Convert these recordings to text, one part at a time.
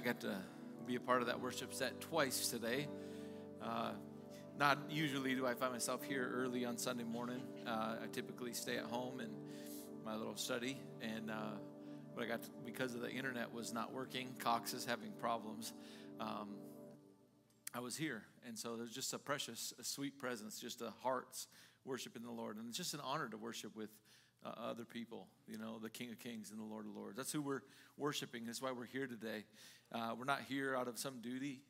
I got to be a part of that worship set twice today. Not usually do I find myself here early on Sunday morning. I typically stay at home and my little study, and but I got to, because of the internet was not working, Cox is having problems. I was here, and so there's just a precious, a sweet presence, just a heart's worshiping the Lord, and it's just an honor to worship with other people, you know, the King of Kings and the Lord of Lords. That's who we're worshiping. That's why we're here today. We're not here out of some duty.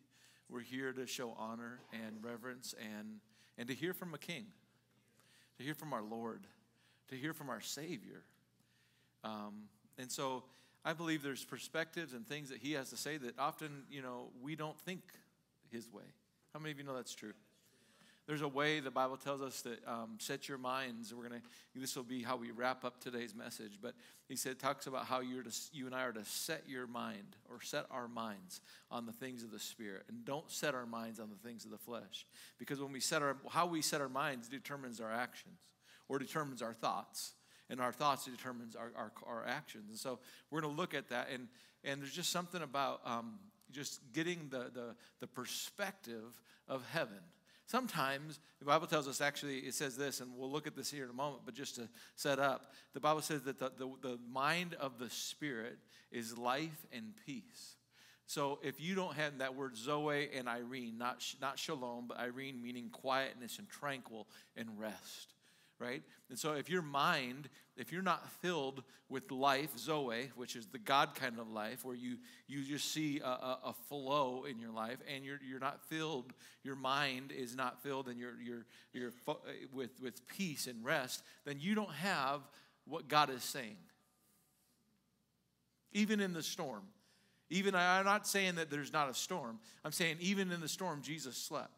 We're here to show honor and reverence and to hear from a king, to hear from our Lord, to hear from our Savior. And so I believe there's perspectives and things that he has to say that often, you know, we don't think his way. How many of you know that's true? There's a way the Bible tells us that set your minds. This will be how we wrap up today's message. But he said, talks about how you and I are to set your mind or set our minds on the things of the Spirit, and don't set our minds on the things of the flesh. Because when we how we set our minds determines our actions, or determines our thoughts, and our thoughts determines our actions. And so we're going to look at that, and there's just something about just getting the perspective of heaven. Sometimes the Bible tells us, actually, it says this, and we'll look at this here in a moment, but just to set up, the Bible says that the mind of the Spirit is life and peace. So if you don't have that word Zoe and Irene, not shalom, but Irene meaning quietness and tranquil and rest, right? And so if your mind, if you're not filled with life, Zoe, which is the God kind of life, where you just see a flow in your life, and you're not filled, your mind is not filled, and you're with peace and rest, then you don't have what God is saying. Even in the storm, I'm not saying that there's not a storm. I'm saying even in the storm, Jesus slept.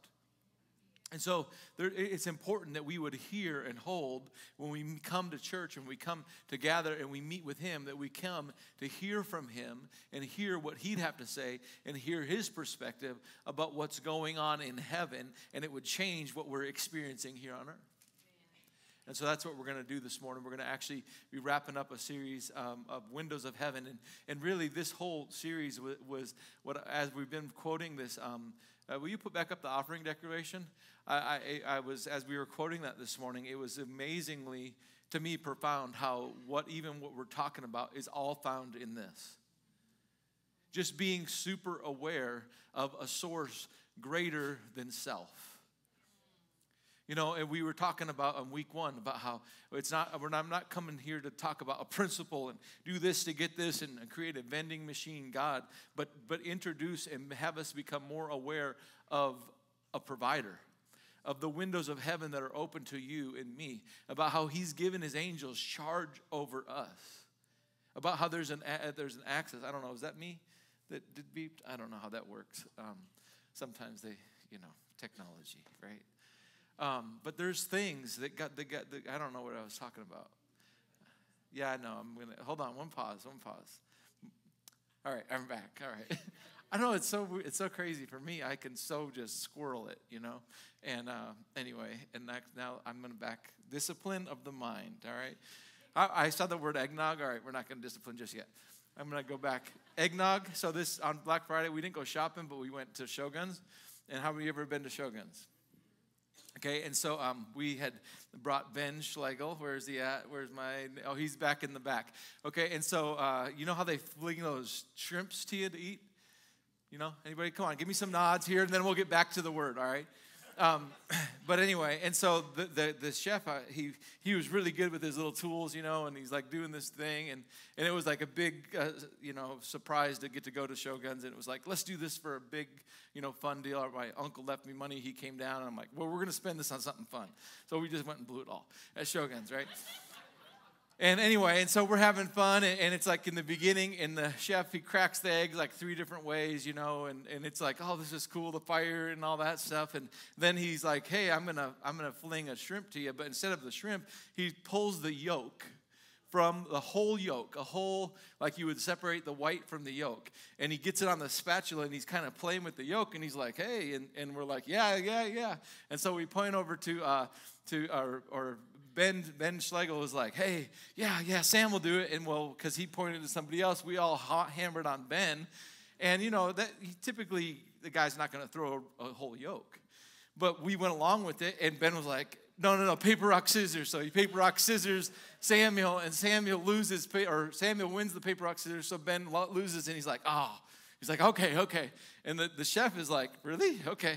And so it's important that we would hear and hold when we come to church and we come to gather and we meet with him, that we come to hear from him and hear what he'd have to say and hear his perspective about what's going on in heaven, and it would change what we're experiencing here on earth. And so that's what we're going to do this morning. We're going to actually be wrapping up a series of Windows of Heaven. And really this whole series was what, as we've been quoting this, will you put back up the offering declaration? I was, as we were quoting that this morning, it was amazingly, to me, profound how even what we're talking about is all found in this. Just being super aware of a source greater than self. You know, and we were talking about on week one about how I'm not coming here to talk about a principle and do this to get this and create a vending machine God, but introduce and have us become more aware of a provider, of the windows of heaven that are open to you and me, about how he's given his angels charge over us, about how there's an access. I don't know, is that me that did beeped? I don't know how that works. Sometimes they, you know, technology, right? But there's things that I don't know what I was talking about. Yeah, I know. I'm going to, hold on, one pause. All right, I'm back. All right. I know it's so crazy for me. I can so just squirrel it, you know. And anyway, and now I'm going to back discipline of the mind, all right. I saw the word eggnog. All right, we're not going to discipline just yet. I'm going to go back. Eggnog. So this, on Black Friday, we didn't go shopping, but we went to Shogun's. And how many of you ever been to Shogun's? Okay, and so we had brought Ben Schlegel. Where's he at? Where's my? Oh, he's back in the back. Okay, and so you know how they fling those shrimps to you to eat? You know, anybody? Come on, give me some nods here, and then we'll get back to the word. All right. But anyway, and so the chef, he was really good with his little tools, you know, and he's like doing this thing, and it was like a big, you know, surprise to get to go to Shogun's, and it was like, let's do this for a big, you know, fun deal. My uncle left me money, he came down, and I'm like, well, we're going to spend this on something fun. So we just went and blew it all at Shogun's, right? And anyway, and so we're having fun, and it's like in the beginning, and the chef, he cracks the egg like three different ways, you know, and it's like, oh, this is cool, the fire and all that stuff. And then he's like, hey, I'm gonna fling a shrimp to you. But instead of the shrimp, he pulls the yolk from the whole yolk, like you would separate the white from the yolk. And he gets it on the spatula, and he's kind of playing with the yolk, and he's like, hey, and we're like, yeah, yeah, yeah. And so we point over to our Ben Schlegel was like, hey, yeah, Sam will do it. And well, because he pointed to somebody else, we all hammered on Ben. And, you know, that typically the guy's not going to throw a whole yoke. But we went along with it, and Ben was like, no, paper, rock, scissors. So he paper, rock, scissors, Samuel, and Samuel loses, or Samuel wins the paper, rock, scissors, so Ben loses, and he's like, oh. He's like, okay. And the chef is like, really? Okay.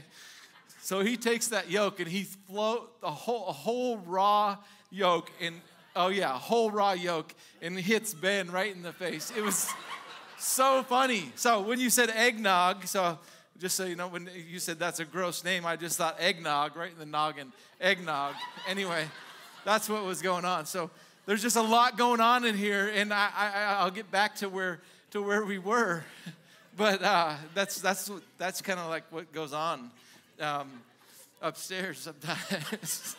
So he takes that yoke, and he floats a whole raw yoke, and and hits Ben right in the face. It was so funny. So when you said eggnog, so just so you know, when you said that's a gross name, I just thought eggnog, right in the noggin, eggnog. Anyway, that's what was going on. So there's just a lot going on in here, and I'll get back to where we were, but that's kind of like what goes on upstairs sometimes.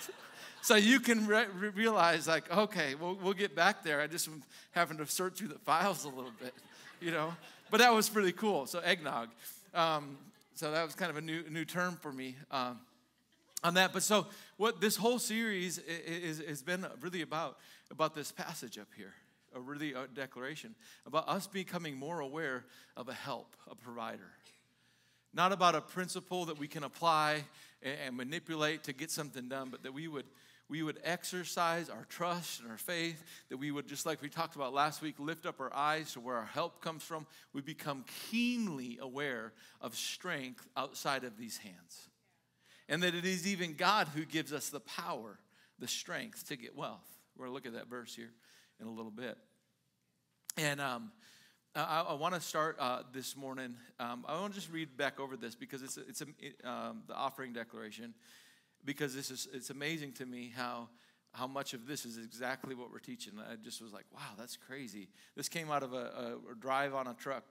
So you can realize, like, okay, we'll get back there. I just happened to sort through the files a little bit, you know. But that was pretty cool. So eggnog. So that was kind of a new term for me on that. But so what this whole series has been really about this passage up here, a really a declaration about us becoming more aware of a help, a provider. Not about a principle that we can apply and manipulate to get something done, but that we would exercise our trust and our faith, that we would, just like we talked about last week, lift up our eyes to where our help comes from. We become keenly aware of strength outside of these hands. And that it is even God who gives us the power, the strength to get wealth. We're going to look at that verse here in a little bit. And I want to start this morning. I want to just read back over this because it's the offering declaration. Because it's amazing to me how much of this is exactly what we're teaching. I just was like, wow, that's crazy. This came out of a drive on a truck,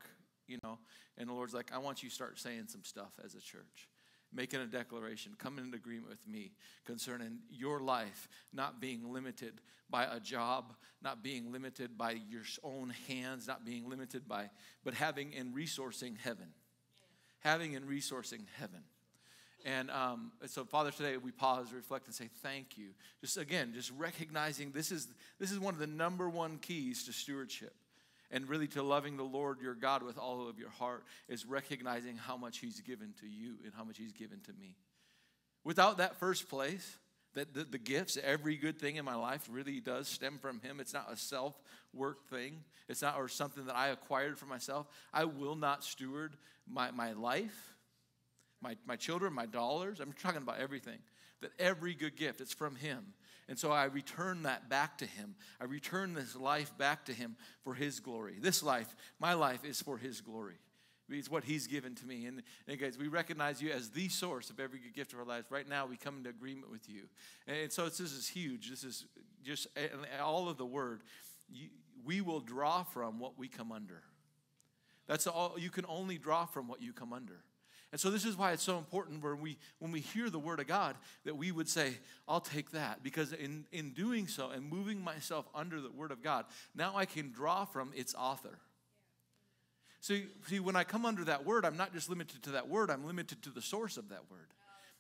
you know, and the Lord's like, I want you to start saying some stuff as a church, making a declaration, coming in agreement with me concerning your life not being limited by a job, not being limited by your own hands, not being limited by, but having and resourcing heaven. Yeah. Having and resourcing heaven. And so, Father, today we pause, reflect, and say thank you. Just again, just recognizing this is one of the number one keys to stewardship, and really to loving the Lord your God with all of your heart is recognizing how much He's given to you and how much He's given to me. Without that first place, that the gifts, every good thing in my life really does stem from Him. It's not a self-work thing. It's not or something that I acquired for myself. I will not steward my life. My children, my dollars, I'm talking about everything, that every good gift, it's from Him. And so I return that back to Him. I return this life back to Him for His glory. This life, my life, is for His glory. It's what He's given to me. And guys, we recognize you as the source of every good gift of our lives. Right now, we come into agreement with you. And so this is huge. This is just all of the word. We will draw from what we come under. That's all. You can only draw from what you come under. And so this is why it's so important when we hear the word of God that we would say, I'll take that. Because in doing so and moving myself under the word of God, now I can draw from its author. See, when I come under that word, I'm not just limited to that word. I'm limited to the source of that word.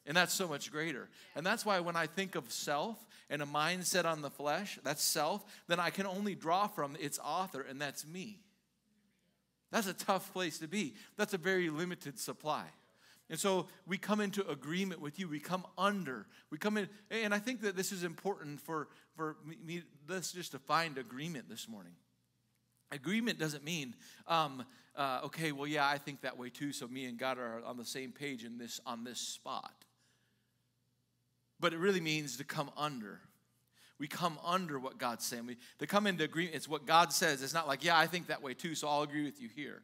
And that's so much greater. And that's why when I think of self and a mindset on the flesh, that's self, then I can only draw from its author, and that's me. That's a tough place to be. That's a very limited supply. And so we come into agreement with you. We come under. We come in, and I think that this is important for me. Let's just define agreement this morning. Agreement doesn't mean, okay, well, yeah, I think that way too, so me and God are on the same page on this spot. But it really means to come under. We come under what God's saying. To come into agreement, it's what God says. It's not like, yeah, I think that way too, so I'll agree with you here.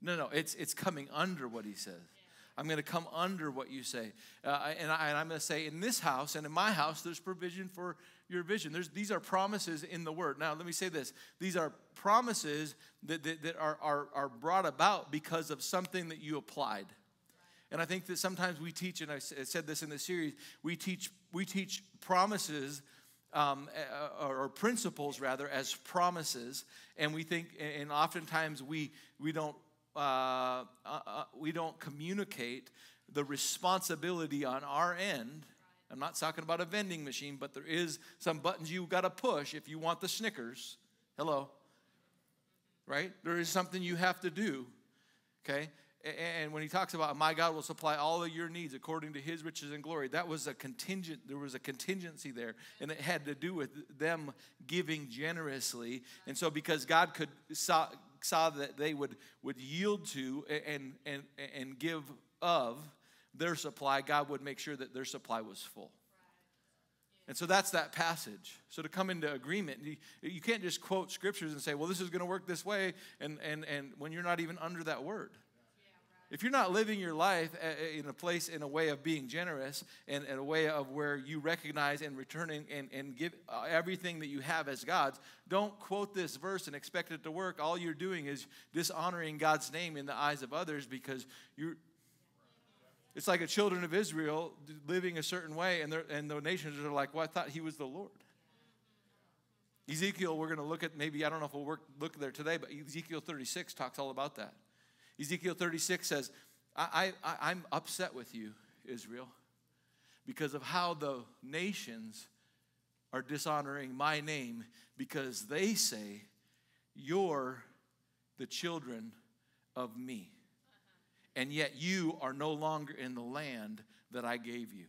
No, it's coming under what He says. I'm going to come under what you say. And I'm going to say, in this house and in my house, there's provision for your vision. These are promises in the Word. Now, let me say this. These are promises that are brought about because of something that you applied. And I think that sometimes we teach, and I said this in the series, we teach promises or principles rather as promises, and we think, and oftentimes we don't communicate the responsibility on our end. I'm not talking about a vending machine, but there is some buttons you got to push if you want the Snickers. Hello. right? There is something you have to do, okay? And when he talks about my God will supply all of your needs according to his riches and glory, that was a contingent, there was a contingency there, and it had to do with them giving generously. And so because God could saw that they would yield to and give of their supply, God would make sure that their supply was full. And so that's that passage. So to come into agreement, you can't just quote scriptures and say, well, this is going to work this way, and when you're not even under that word. If you're not living your life in a place, in a way of being generous, and in a way of where you recognize and returning and give everything that you have as God's, don't quote this verse and expect it to work. All you're doing is dishonoring God's name in the eyes of others, because you're... It's like the children of Israel living a certain way, and the nations are like, well, I thought he was the Lord. Ezekiel, we're going to look at, maybe, I don't know if we'll look there today, but Ezekiel 36 talks all about that. Ezekiel 36 says, I'm upset with you, Israel, because of how the nations are dishonoring my name, because they say, you're the children of me. And yet you are no longer in the land that I gave you.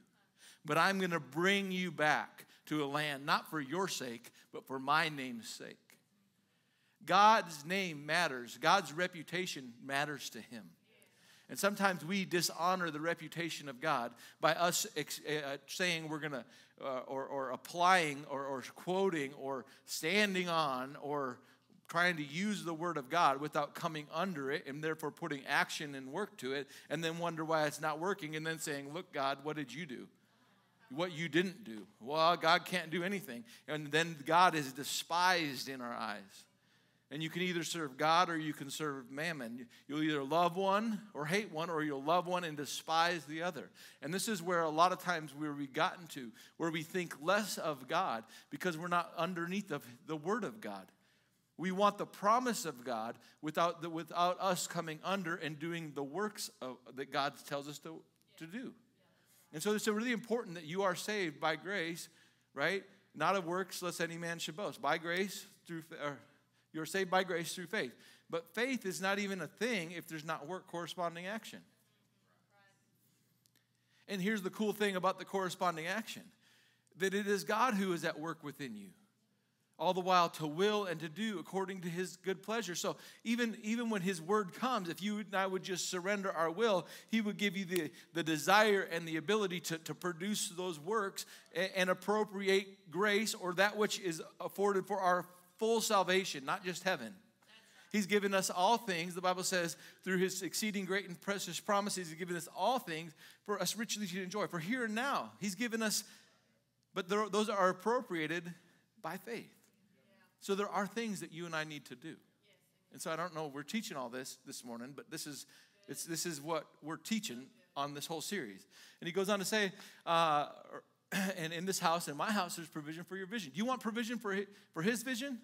But I'm going to bring you back to a land, not for your sake, but for my name's sake. God's name matters. God's reputation matters to him. And sometimes we dishonor the reputation of God by us saying we're going to, or applying, or quoting, or standing on, or trying to use the word of God without coming under it, and therefore putting action and work to it, and then wonder why it's not working, and then saying, look, God, what did you do? What you didn't do? Well, God can't do anything. And then God is despised in our eyes. And you can either serve God or you can serve mammon. You'll either love one or hate one, or you'll love one and despise the other. And this is where a lot of times we've gotten to, where we think less of God because we're not underneath of the word of God. We want the promise of God without us coming under and doing the works that God tells us to do. And so it's really important that you are saved by grace, right? Not of works, lest any man should boast. By grace, you're saved by grace through faith. But faith is not even a thing if there's not work corresponding action. And here's the cool thing about the corresponding action, that it is God who is at work within you, all the while to will and to do according to his good pleasure. So even when his word comes, if you and I would just surrender our will, he would give you the desire and the ability to produce those works and appropriate grace, or that which is afforded for our full salvation, not just heaven. He's given us all things, the Bible says, through his exceeding great and precious promises. He's given us all things for us richly to enjoy, for here and now. He's given us, but those are appropriated by faith. So there are things that you and I need to do. And so I don't know, we're teaching all this morning, but this is what we're teaching on this whole series. And he goes on to say, and in this house, in my house, there's provision for your vision. Do you want provision for his vision?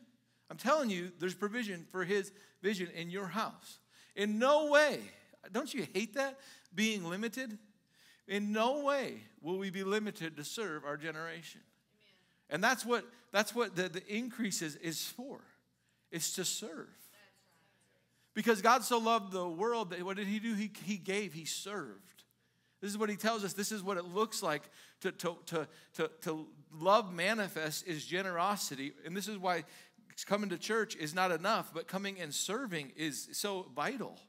I'm telling you, there's provision for his vision in your house. In no way, don't you hate that, being limited? In no way will we be limited to serve our generation. And that's what the increase is for, is to serve. Because God so loved the world that what did he do? He gave, he served. This is what he tells us. This is what it looks like to love manifest is generosity. And this is why coming to church is not enough, but coming and serving is so vital.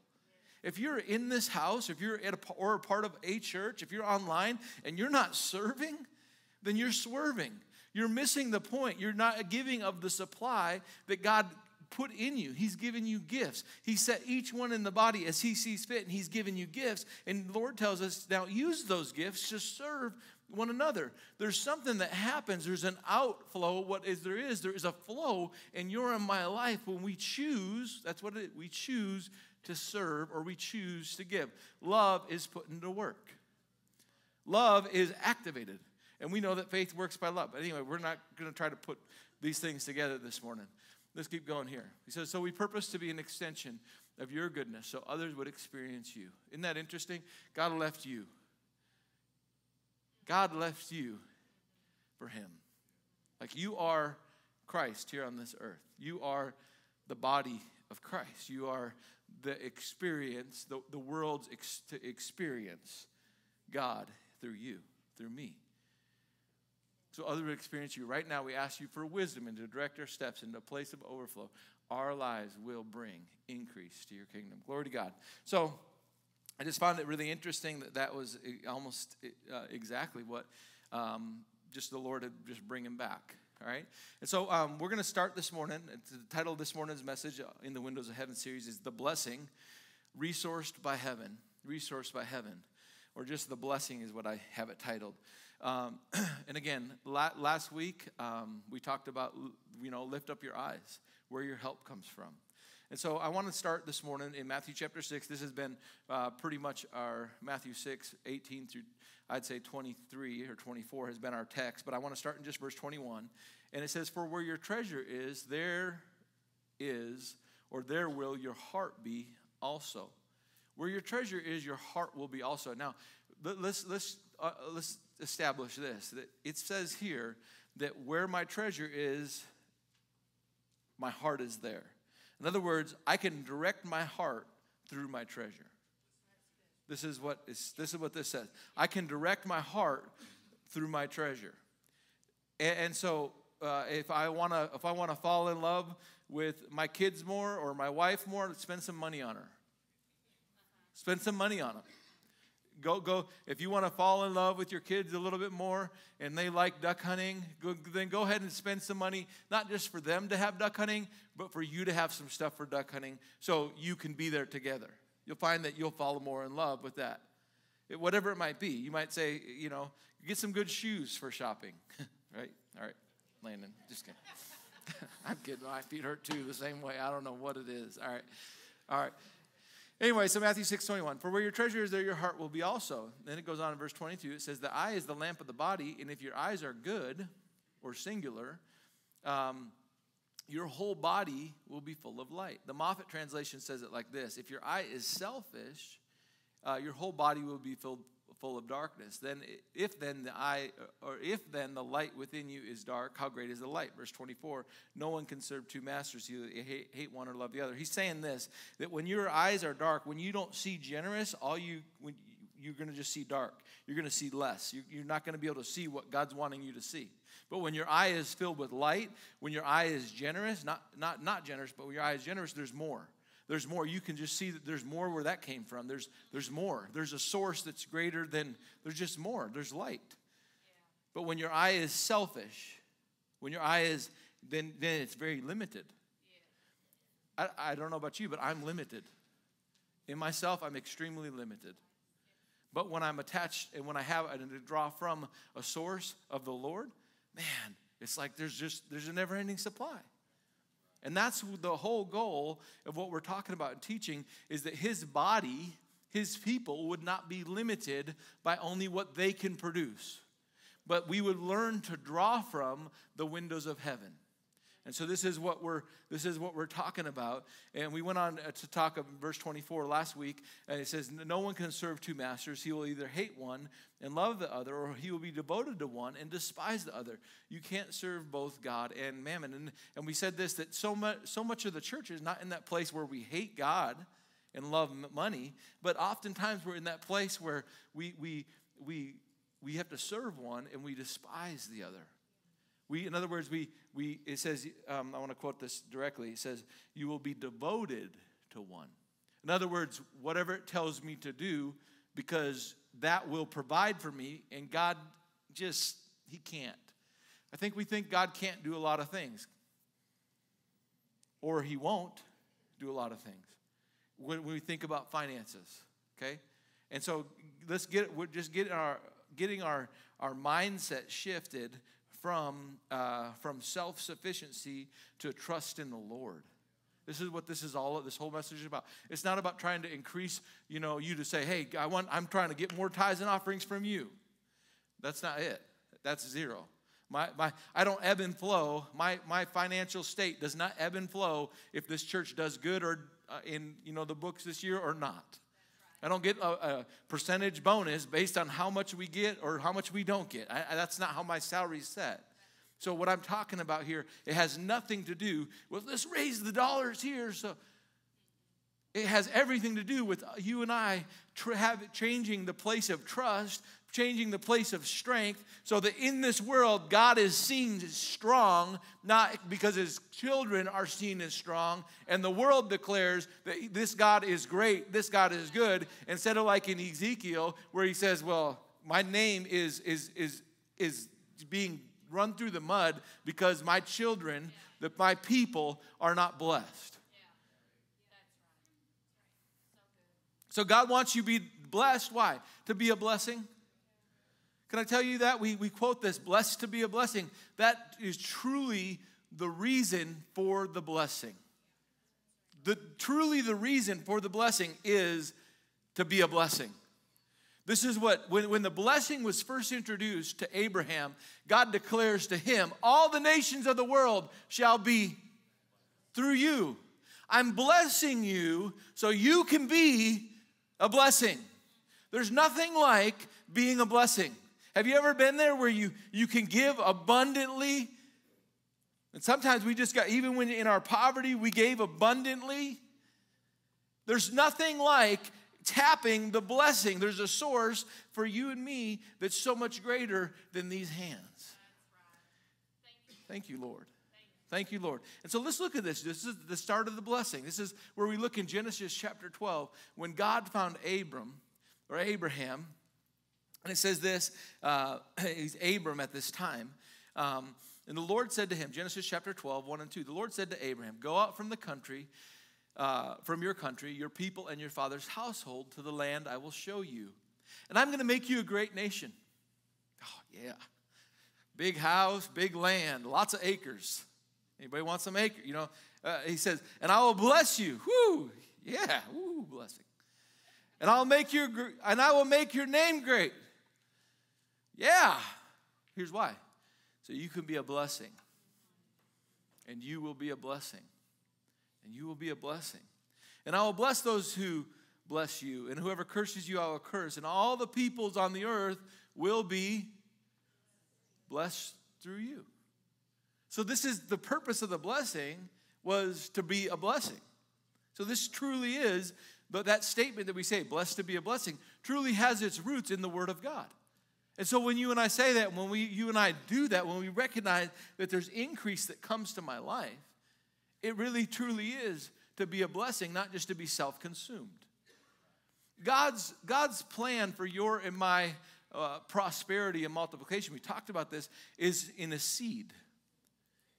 If you're in this house, if you're or a part of a church, if you're online and you're not serving, then you're swerving. You're missing the point. You're not giving of the supply that God put in you. He's given you gifts. He set each one in the body as he sees fit, and he's given you gifts. And the Lord tells us, now use those gifts to serve one another. There's something that happens. There's an outflow. There is a flow in your and my life when we choose. That's what it is. We choose to serve, or we choose to give. Love is put into work. Love is activated. And we know that faith works by love. But anyway, we're not going to try to put these things together this morning. Let's keep going here. He says, so we purpose to be an extension of your goodness so others would experience you. Isn't that interesting? God left you. God left you for him. Like, you are Christ here on this earth. You are the body of Christ. You are the experience, the world's to experience God through you, through me. So other experience you right now, we ask you for wisdom and to direct our steps into a place of overflow. Our lives will bring increase to your kingdom. Glory to God. So I just found it really interesting that that was almost exactly what just the Lord had just bring him back. All right. And so we're going to start this morning. The title of this morning's message in the Windows of Heaven series is The Blessing, Resourced by Heaven. Resourced by Heaven. Or just The Blessing is what I have it titled. And again, last week we talked about, you know, lift up your eyes, where your help comes from. And so I want to start this morning in Matthew chapter 6. This has been pretty much our Matthew 6, 18 through, I'd say 23 or 24 has been our text. But I want to start in just verse 21. And it says, for where your treasure is, or there will your heart be also. Where your treasure is, your heart will be also. Now, let's establish this. That it says here that where my treasure is, my heart is there. In other words, I can direct my heart through my treasure. This is what this says. I can direct my heart through my treasure. And so if I want to fall in love with my kids more or my wife more, spend some money on her. Spend some money on them. Go. If you want to fall in love with your kids a little bit more and they like duck hunting, then go ahead and spend some money, not just for them to have duck hunting, but for you to have some stuff for duck hunting so you can be there together. You'll find that you'll fall more in love with that. Whatever it might be. You might say, you know, get some good shoes for shopping. Right? All right, Landon, just kidding. I'm kidding. My feet hurt too the same way. I don't know what it is. All right. Anyway, so Matthew 6:21, for where your treasure is, there your heart will be also. Then it goes on in verse 22. It says, the eye is the lamp of the body, and if your eyes are good or singular, your whole body will be full of light. The Moffat translation says it like this. If your eye is selfish, your whole body will be full of darkness. If then the light within you is dark, how great is the light? Verse 24, no one can serve two masters. You hate one or love the other. He's saying this, that when your eyes are dark, when you don't see generous, you're going to just see dark. You're going to see less. You're not going to be able to see what God's wanting you to see. But when your eye is filled with light, when your eye is generous, not generous, but when your eye is generous, there's more. There's more. You can just see that there's more where that came from. There's more. There's a source that's greater than, there's just more. There's light. Yeah. But when your eye is selfish, when your eye is, then it's very limited. Yeah. I don't know about you, but I'm limited. In myself, I'm extremely limited. But when I'm attached and when I have and to draw from a source of the Lord, man, it's like there's a never-ending supply. And that's the whole goal of what we're talking about and teaching is that his body, his people would not be limited by only what they can produce. But we would learn to draw from the windows of heaven. And so this is what we're talking about. And we went on to talk of verse 24 last week. And it says, no one can serve two masters. He will either hate one and love the other, or he will be devoted to one and despise the other. You can't serve both God and mammon. And we said this, that so much of the church is not in that place where we hate God and love money. But oftentimes we're in that place where we have to serve one and we despise the other. In other words, it says, I want to quote this directly. It says, you will be devoted to one. In other words, whatever it tells me to do, because that will provide for me, and God just, he can't. I think we think God can't do a lot of things, or he won't do a lot of things when we think about finances, okay? And so we're just getting our mindset shifted from self-sufficiency to trust in the Lord. This is what this whole message is about. It's not about trying to increase, you know, you to say, hey, I'm trying to get more tithes and offerings from you. That's not it. That's zero. I don't ebb and flow. My financial state does not ebb and flow if this church does good or in, you know, the books this year or not. I don't get a percentage bonus based on how much we get or how much we don't get. That's not how my salary's set. So what I'm talking about here, it has nothing to do with let's raise the dollars here. So It has everything to do with you and I changing the place of trust, changing the place of strength, so that in this world, God is seen as strong, not because his children are seen as strong, and the world declares that this God is great, this God is good, instead of like in Ezekiel, where he says, well, my name is being run through the mud because my children, my people, are not blessed. So God wants you to be blessed. Why? To be a blessing. Can I tell you that? We quote this, blessed to be a blessing. That is truly the reason for the blessing. Truly the reason for the blessing is to be a blessing. This is what, when the blessing was first introduced to Abraham, God declares to him, all the nations of the world shall be through you. I'm blessing you so you can be a blessing. There's nothing like being a blessing. Have you ever been there where you can give abundantly? And sometimes we just got, even when in our poverty, we gave abundantly. There's nothing like tapping the blessing. There's a source for you and me that's so much greater than these hands. That's right. Thank you. Thank you, Lord. Thank you, Lord. And so let's look at this. This is the start of the blessing. This is where we look in Genesis chapter 12 when God found Abraham, and it says this, he's Abram at this time. And the Lord said to him, Genesis chapter 12, 1 and 2, the Lord said to Abraham, go out from the country, your people, and your father's household to the land I will show you. And I'm going to make you a great nation. Oh, yeah. Big house, big land, lots of acres. Anybody want some acre? You know, he says, and I will bless you. Whoo, yeah, whoo, blessing. And I will make your name great. Yeah. Here's why. So you can be a blessing. And you will be a blessing. And you will be a blessing. And I will bless those who bless you. And whoever curses you, I will curse. And all the peoples on the earth will be blessed through you. So this is the purpose of the blessing, was to be a blessing. So this truly is, but that statement that we say, blessed to be a blessing, truly has its roots in the Word of God. And so when you and I say that, when you and I do that, when we recognize that there's increase that comes to my life, it really truly is to be a blessing, not just to be self-consumed. God's plan for your and my prosperity and multiplication, we talked about this, is in a seed.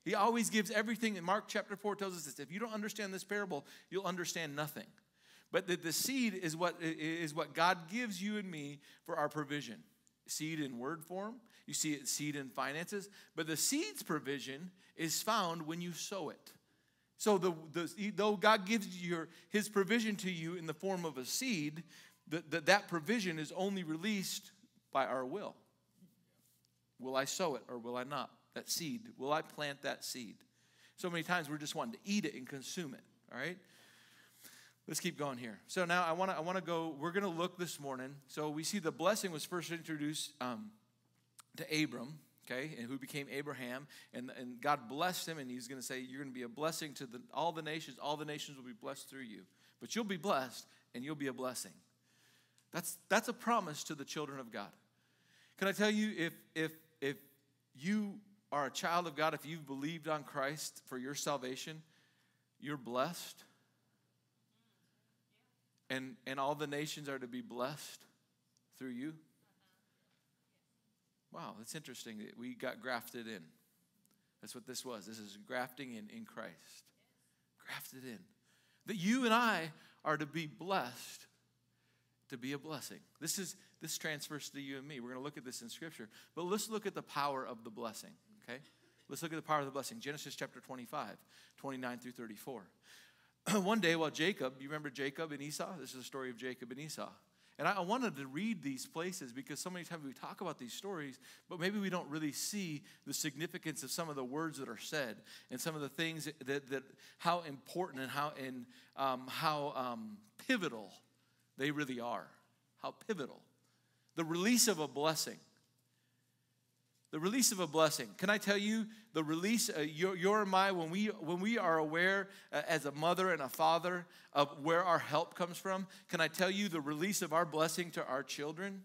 He always gives everything. And Mark chapter 4 tells us this. If you don't understand this parable, you'll understand nothing. But the seed is what God gives you and me for our provision. Seed in word form. You see it, seed in finances. But the seed's provision is found when you sow it. So though God gives his provision to you in the form of a seed, that provision is only released by our will. Will I sow it or will I not? That seed. Will I plant that seed? So many times we're just wanting to eat it and consume it. All right? Let's keep going here. So now I want to go. We're going to look this morning. So we see the blessing was first introduced to Abram. Okay, and who became Abraham, and God blessed him, and he's going to say, you're going to be a blessing to all the nations. All the nations will be blessed through you, but you'll be blessed, and you'll be a blessing. That's a promise to the children of God. Can I tell you, if you are a child of God, if you've believed on Christ for your salvation, you're blessed, and all the nations are to be blessed through you. Wow, that's interesting that we got grafted in. That's what this was. This is grafting in Christ. Grafted in. That you and I are to be blessed to be a blessing. This transfers to you and me. We're going to look at this in Scripture. But let's look at the power of the blessing, okay? Let's look at the power of the blessing. Genesis chapter 25, 29 through 34. One day while Jacob, you remember Jacob and Esau? This is the story of Jacob and Esau. And I wanted to read these places because so many times we talk about these stories, but maybe we don't really see the significance of some of the words that are said and some of the things that how important and how pivotal they really are. How pivotal. The release of a blessing. The release of a blessing. Can I tell you, the release, your and my, when we are aware as a mother and a father of where our help comes from, can I tell you the release of our blessing to our children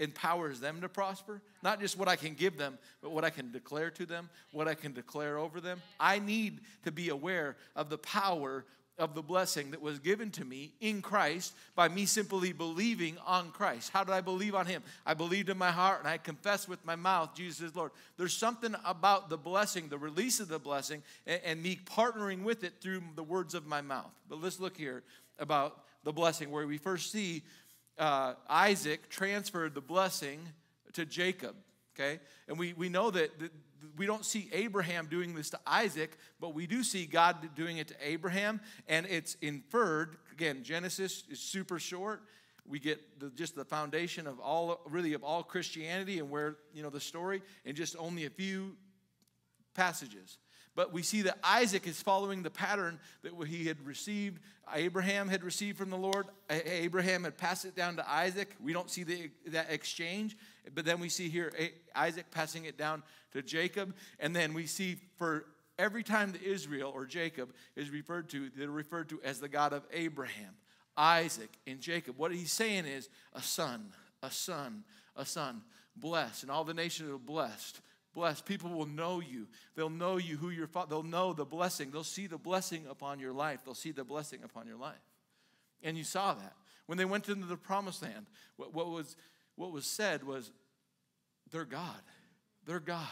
empowers them to prosper? Not just what I can give them, but what I can declare to them, what I can declare over them. I need to be aware of the power of the blessing that was given to me in Christ by me simply believing on Christ. How did I believe on him? I believed in my heart and I confessed with my mouth, Jesus is Lord. There's something about the blessing, the release of the blessing, and me partnering with it through the words of my mouth. But let's look here about the blessing, where we first see Isaac transferred the blessing to Jacob, okay? And we know that we don't see Abraham doing this to Isaac, but we do see God doing it to Abraham, and it's inferred. Again, Genesis is super short. We get just the foundation of all, really, of all Christianity and where, you know, the story in just only a few passages. But we see that Isaac is following the pattern that he had received. Abraham had received from the Lord. Abraham had passed it down to Isaac. We don't see that exchange. But then we see here Isaac passing it down to Jacob. And then we see for every time that Israel or Jacob is referred to, they're referred to as the God of Abraham, Isaac, and Jacob. What he's saying is a son, a son, a son. Blessed. And all the nations are blessed. Blessed. People will know you. They'll know you, who your father. They'll know the blessing. They'll see the blessing upon your life. They'll see the blessing upon your life. And you saw that. When they went into the promised land, what was said was, their God, their God,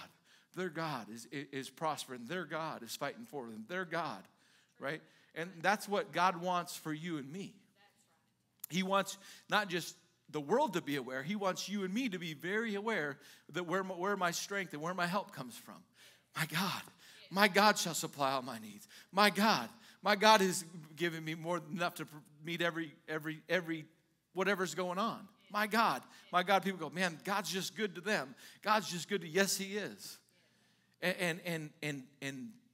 their God is prospering. Their God is fighting for them. Their God, right? And that's what God wants for you and me. He wants not just the world to be aware. He wants you and me to be very aware that where my strength and where my help comes from. My God shall supply all my needs. My God has given me more than enough to meet every whatever's going on. My God, people go, man, God's just good to them. God's just good to, yes, he is. And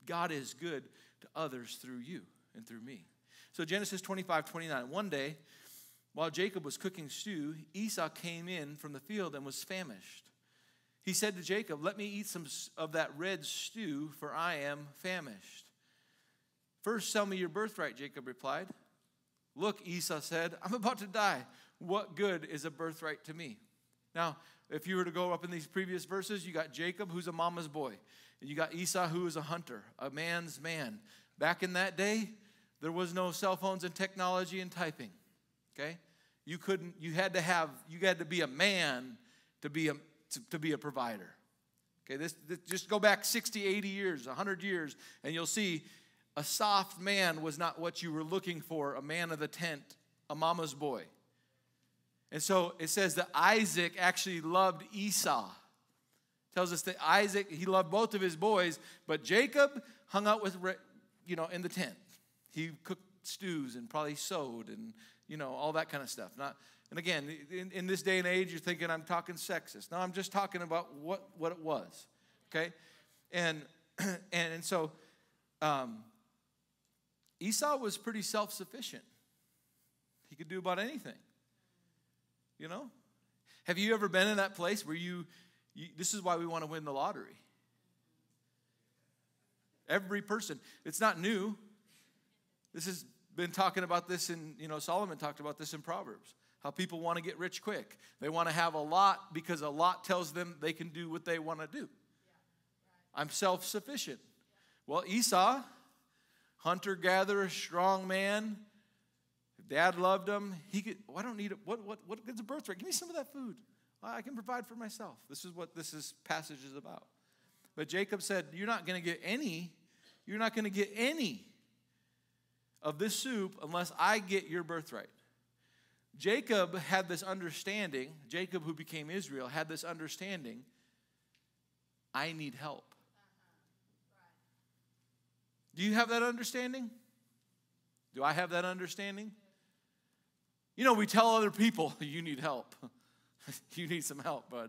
God is good to others through you and through me. So Genesis 25:29, one day, while Jacob was cooking stew, Esau came in from the field and was famished. He said to Jacob, let me eat some of that red stew, for I am famished. First, sell me your birthright, Jacob replied. Look, Esau said, I'm about to die. What good is a birthright to me? Now, if you were to go up in these previous verses, you got Jacob, who's a mama's boy. And you got Esau, who is a hunter, a man's man. Back in that day, there was no cell phones and technology and typing. Okay, you had to be a man to be a provider. Okay, this just go back 60, 80 years, 100 years, and you'll see a soft man was not what you were looking for, a man of the tent, a mama's boy. And so it says that Isaac actually loved Esau. It tells us that Isaac, he loved both of his boys, but Jacob hung out with, you know, in the tent. He cooked stews and probably sewed and, you know, all that kind of stuff. And again, in this day and age, you're thinking I'm talking sexist. No, I'm just talking about what it was, okay? And so Esau was pretty self-sufficient. He could do about anything, you know? Have you ever been in that place where you this is why we want to win the lottery? Every person, it's not new. This is been talking about this in, you know, Solomon talked about this in Proverbs, how people want to get rich quick. They want to have a lot because a lot tells them they can do what they want to do. Yeah, right. I'm self-sufficient. Yeah. Well, Esau, hunter-gatherer, strong man, dad loved him. He could, oh, I don't need it. What gets a birthright? Give me some of that food. I can provide for myself. This is what this passage is about. But Jacob said, you're not going to get any. You're not going to get any of this soup unless I get your birthright. Jacob had this understanding. Jacob, who became Israel, had this understanding. I need help. Right. Do you have that understanding? Do I have that understanding? You know, we tell other people, you need help. You need some help, bud.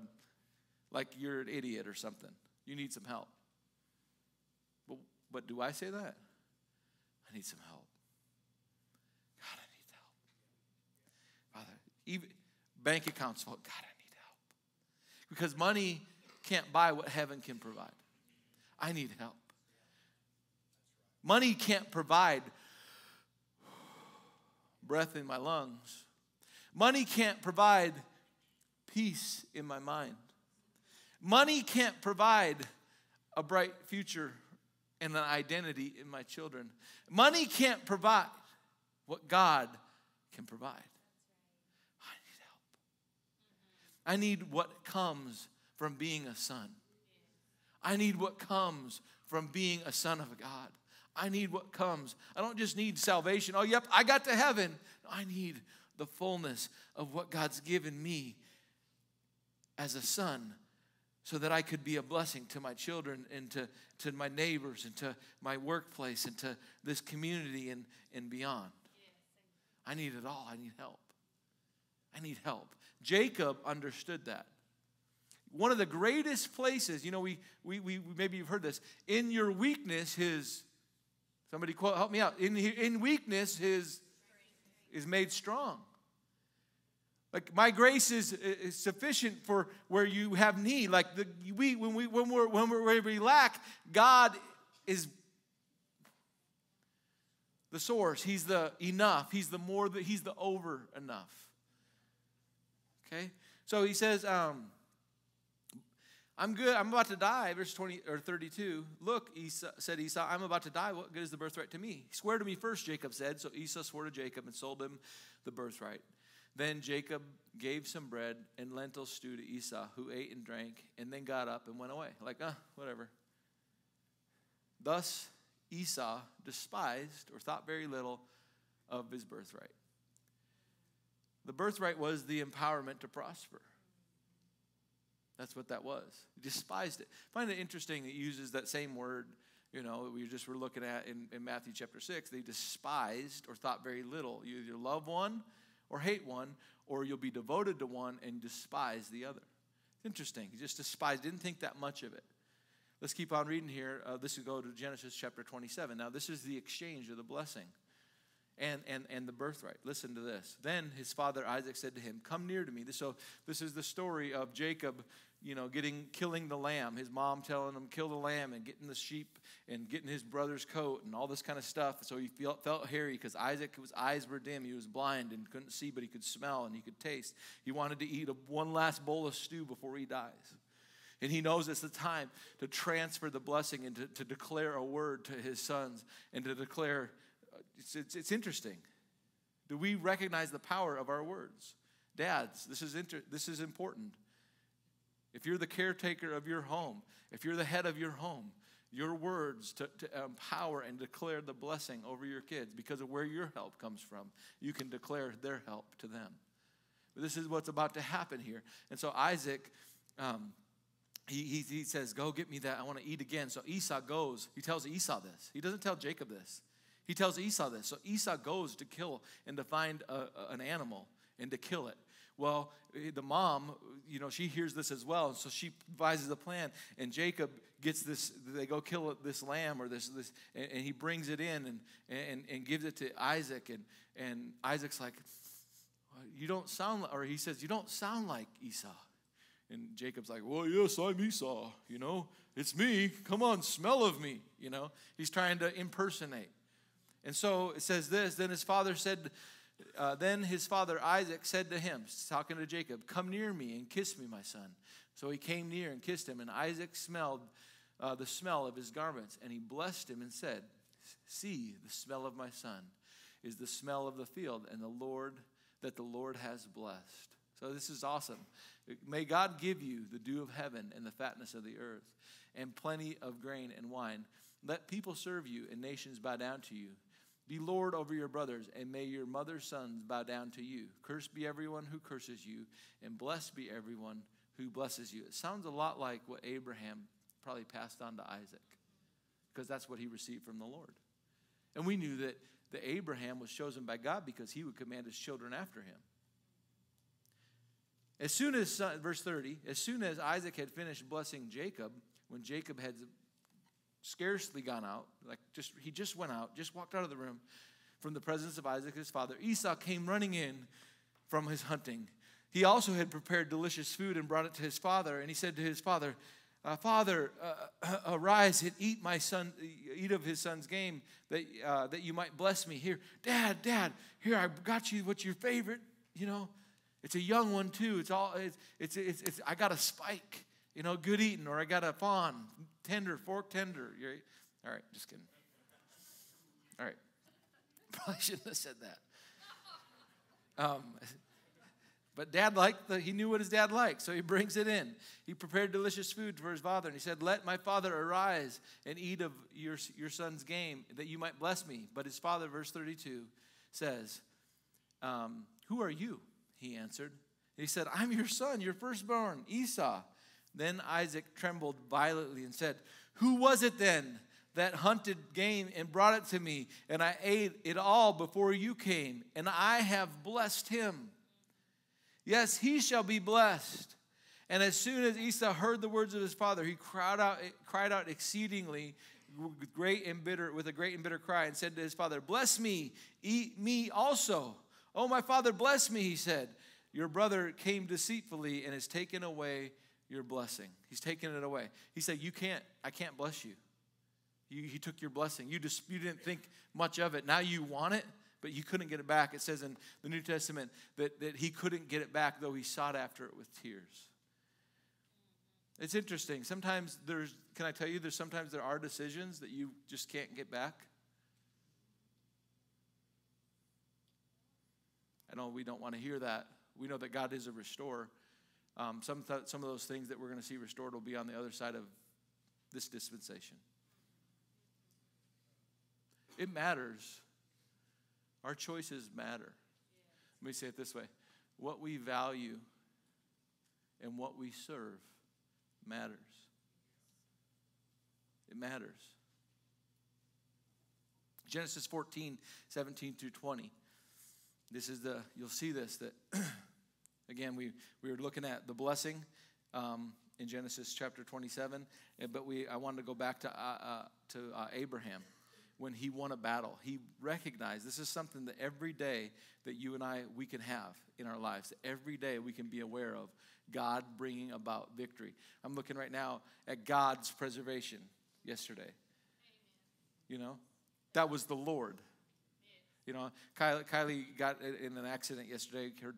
Like you're an idiot or something. You need some help. But do I say that? I need some help. Bank accounts full. God, I need help. because money can't buy what heaven can provide. I need help. Money can't provide breath in my lungs. Money can't provide peace in my mind. Money can't provide a bright future and an identity in my children. Money can't provide what God can provide. I need help. I need what comes from being a son. I need what comes from being a son of God. I need what comes. I don't just need salvation. Oh, yep, I got to heaven. No, I need the fullness of what God's given me as a son so that I could be a blessing to my children and to my neighbors and to my workplace and to this community and beyond. I need it all. I need help. I need help. Jacob understood that. One of the greatest places, you know, we maybe you've heard this, in your weakness, his... Somebody quote, help me out. In weakness, his is made strong. Like, my grace is sufficient for where you have need. Like, when we lack, God is the source. He's the enough. He's the more. He's the over enough. Okay. So he says, I'm good. I'm about to die. Verse 20 or 32. Look, Esau, said Esau, I'm about to die. What good is the birthright to me? Swear to me first, Jacob said. So Esau swore to Jacob and sold him the birthright. Then Jacob gave some bread and lentil stew to Esau, who ate and drank, and then got up and went away. Like, whatever. Thus Esau despised or thought very little of his birthright. The birthright was the empowerment to prosper. That's what that was. He despised it. I find it interesting it uses that same word, you know, we just were looking at in Matthew chapter 6. They despised or thought very little. You either love one or hate one, or you'll be devoted to one and despise the other. It's interesting. He just despised, didn't think that much of it. Let's keep on reading here. This will go to Genesis chapter 27. Now, this is the exchange of the blessing and the birthright. Listen to this. Then his father Isaac said to him, come near to me. So this is the story of Jacob, you know, killing the lamb. His mom telling him, kill the lamb, and getting the sheep and getting his brother's coat and all this kind of stuff. So he felt hairy because Isaac's eyes were dim. He was blind and couldn't see, but he could smell and he could taste. He wanted to eat one last bowl of stew before he dies. And he knows it's the time to transfer the blessing and to declare a word to his sons and to declare. It's interesting. Do we recognize the power of our words? Dads, this is important. If you're the caretaker of your home, if you're the head of your home, your words to empower and declare the blessing over your kids because of where your help comes from. You can declare their help to them. But this is what's about to happen here. And so Isaac, he says, go get me that. I want to eat again. So Esau goes. He tells Esau this. He doesn't tell Jacob this. He tells Esau this. So Esau goes to kill and to find an animal and to kill it. Well, the mom, you know, she hears this as well. So she devises a plan. And Jacob gets this, they go kill this lamb or this and he brings it in and gives it to Isaac. And Isaac's like, you don't sound, or he says, you don't sound like Esau. And Jacob's like, well, yes, I'm Esau, you know. It's me. Come on, smell of me, you know. He's trying to impersonate. And so it says this, then his father Isaac said to him, talking to Jacob, come near me and kiss me, my son. So he came near and kissed him, and Isaac smelled the smell of his garments, and he blessed him and said, see, the smell of my son is the smell of the field and that the Lord has blessed. So this is awesome. May God give you the dew of heaven and the fatness of the earth and plenty of grain and wine. Let people serve you and nations bow down to you. Be Lord over your brothers, and may your mother's sons bow down to you. Cursed be everyone who curses you, and blessed be everyone who blesses you. It sounds a lot like what Abraham probably passed on to Isaac, because that's what he received from the Lord. And we knew that the Abraham was chosen by God because he would command his children after him. As soon as, verse 30, as soon as Isaac had finished blessing Jacob, when Jacob had scarcely gone out, he just went out, just walked out of the room from the presence of Isaac, his father, Esau came running in from his hunting. He also had prepared delicious food and brought it to his father. And he said to his father, Father, arise and eat my son, eat of his son's game, that you might bless me. Here, Dad, here I got you. What's your favorite? You know, it's a young one too. It's I got a spike. You know, good eating, or I got a fawn, tender, fork tender. You're, all right, just kidding. All right, probably shouldn't have said that. But Dad liked he knew what his dad liked, so he brings it in. He prepared delicious food for his father, and he said, "Let my father arise and eat of your son's game, that you might bless me." But his father, verse 32, says, "Who are you?" He answered. He said, "I'm your son, your firstborn, Esau." Then Isaac trembled violently and said, "Who was it then that hunted game and brought it to me? And I ate it all before you came, and I have blessed him. Yes, he shall be blessed." And as soon as Esau heard the words of his father, he cried out exceedingly with a great and bitter cry, and said to his father, "Bless me, eat me also." "Oh, my father, bless me," he said. "Your brother came deceitfully and has taken away your blessing." He's taken it away. He said, I can't bless you. He took your blessing. You didn't think much of it. Now you want it, but you couldn't get it back. It says in the New Testament that he couldn't get it back, though he sought after it with tears. It's interesting. Sometimes there are decisions that you just can't get back. I know we don't want to hear that. We know that God is a restorer. Some of those things that we're going to see restored will be on the other side of this dispensation. It matters. Our choices matter. Let me say it this way. What we value and what we serve matters. It matters. Genesis 14, 17 through 20. This is you'll see this, that, again, we were looking at the blessing in Genesis chapter 27, but I wanted to go back to Abraham. When he won a battle, he recognized this is something that every day that you and I, we can have in our lives. Every day we can be aware of God bringing about victory. I'm looking right now at God's preservation yesterday. Amen. You know, that was the Lord. Yeah. You know, Kylie got in an accident yesterday. Her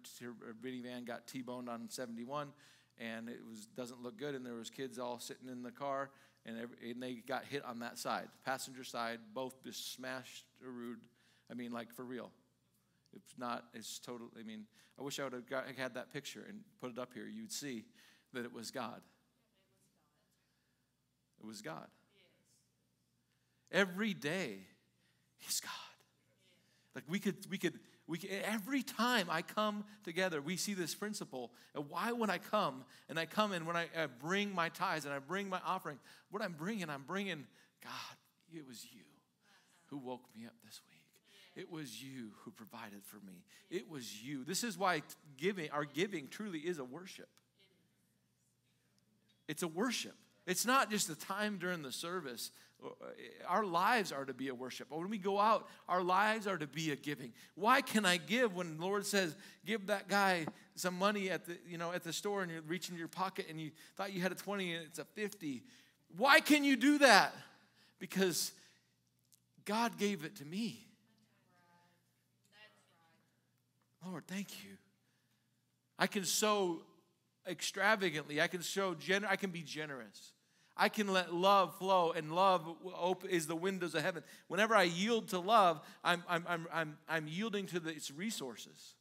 minivan got T-boned on 71, and it doesn't look good, and there was kids all sitting in the car. And they got hit on that side, passenger side, both just smashed or rude. I mean, like, for real. It's totally, I mean, I wish I would have had that picture and put it up here. You'd see that it was God. It was God. Every day, he's God. Like, we could, every time I come together, we see this principle. And why when I come and when I bring my tithes and I bring my offering, what I'm bringing, God, it was you who woke me up this week. It was you who provided for me. It was you. This is why our giving truly is a worship. It's a worship. It's not just the time during the service. Our lives are to be a worship. When we go out, our lives are to be a giving. Why can I give when the Lord says, give that guy some money at the store, and you reach into your pocket and you thought you had a 20 and it's a 50? Why can you do that? Because God gave it to me. Lord, thank you. I can sow extravagantly. I can be generous. I can let love flow, and love is the windows of heaven. Whenever I yield to love, I'm yielding to its resources,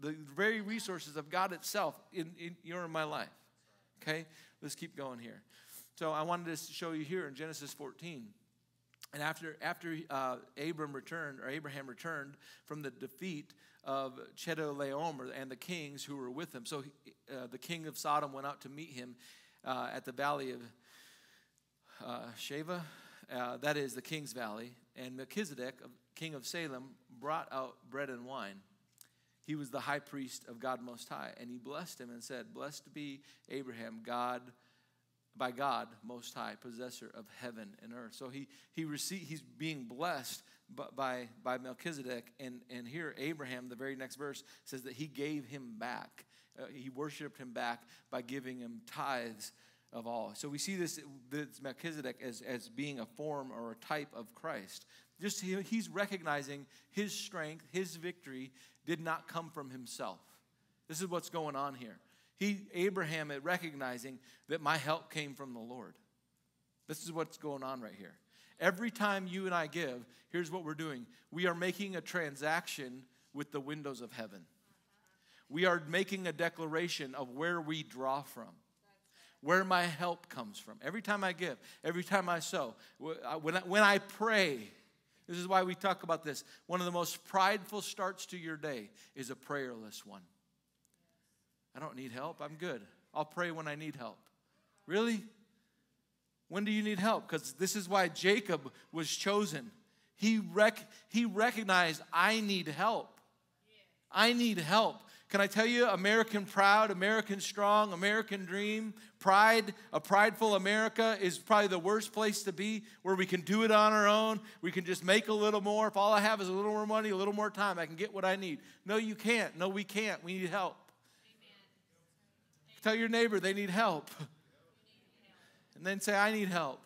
the very resources of God itself in my life. Okay, let's keep going here. So I wanted to show you here in Genesis 14, and after Abraham returned from the defeat of Chedorlaomer and the kings who were with him. So the king of Sodom went out to meet him at the valley of Sheva, that is the king's valley, and Melchizedek, king of Salem, brought out bread and wine. He was the high priest of God Most High, and he blessed him and said, "Blessed be Abraham, by God Most High, possessor of heaven and earth." So he's being blessed by Melchizedek, and here Abraham, the very next verse, says that he gave him back He worshiped him back by giving him tithes of all. So we see this Melchizedek as being a form or a type of Christ. Just he's recognizing his strength, his victory did not come from himself. This is what's going on here. Abraham is recognizing that my help came from the Lord. This is what's going on right here. Every time you and I give, here's what we're doing. We are making a transaction with the windows of heaven. We are making a declaration of where we draw from, where my help comes from. Every time I give, every time I sow, when I pray, this is why we talk about this. One of the most prideful starts to your day is a prayerless one. I don't need help. I'm good. I'll pray when I need help. Really? When do you need help? Because this is why Jacob was chosen. He recognized, I need help. I need help. Can I tell you, American proud, American strong, American dream, pride, a prideful America is probably the worst place to be, where we can do it on our own. We can just make a little more. If all I have is a little more money, a little more time, I can get what I need. No, you can't. No, we can't. We need help. Amen. Tell your neighbor they need help. And then say, I need help.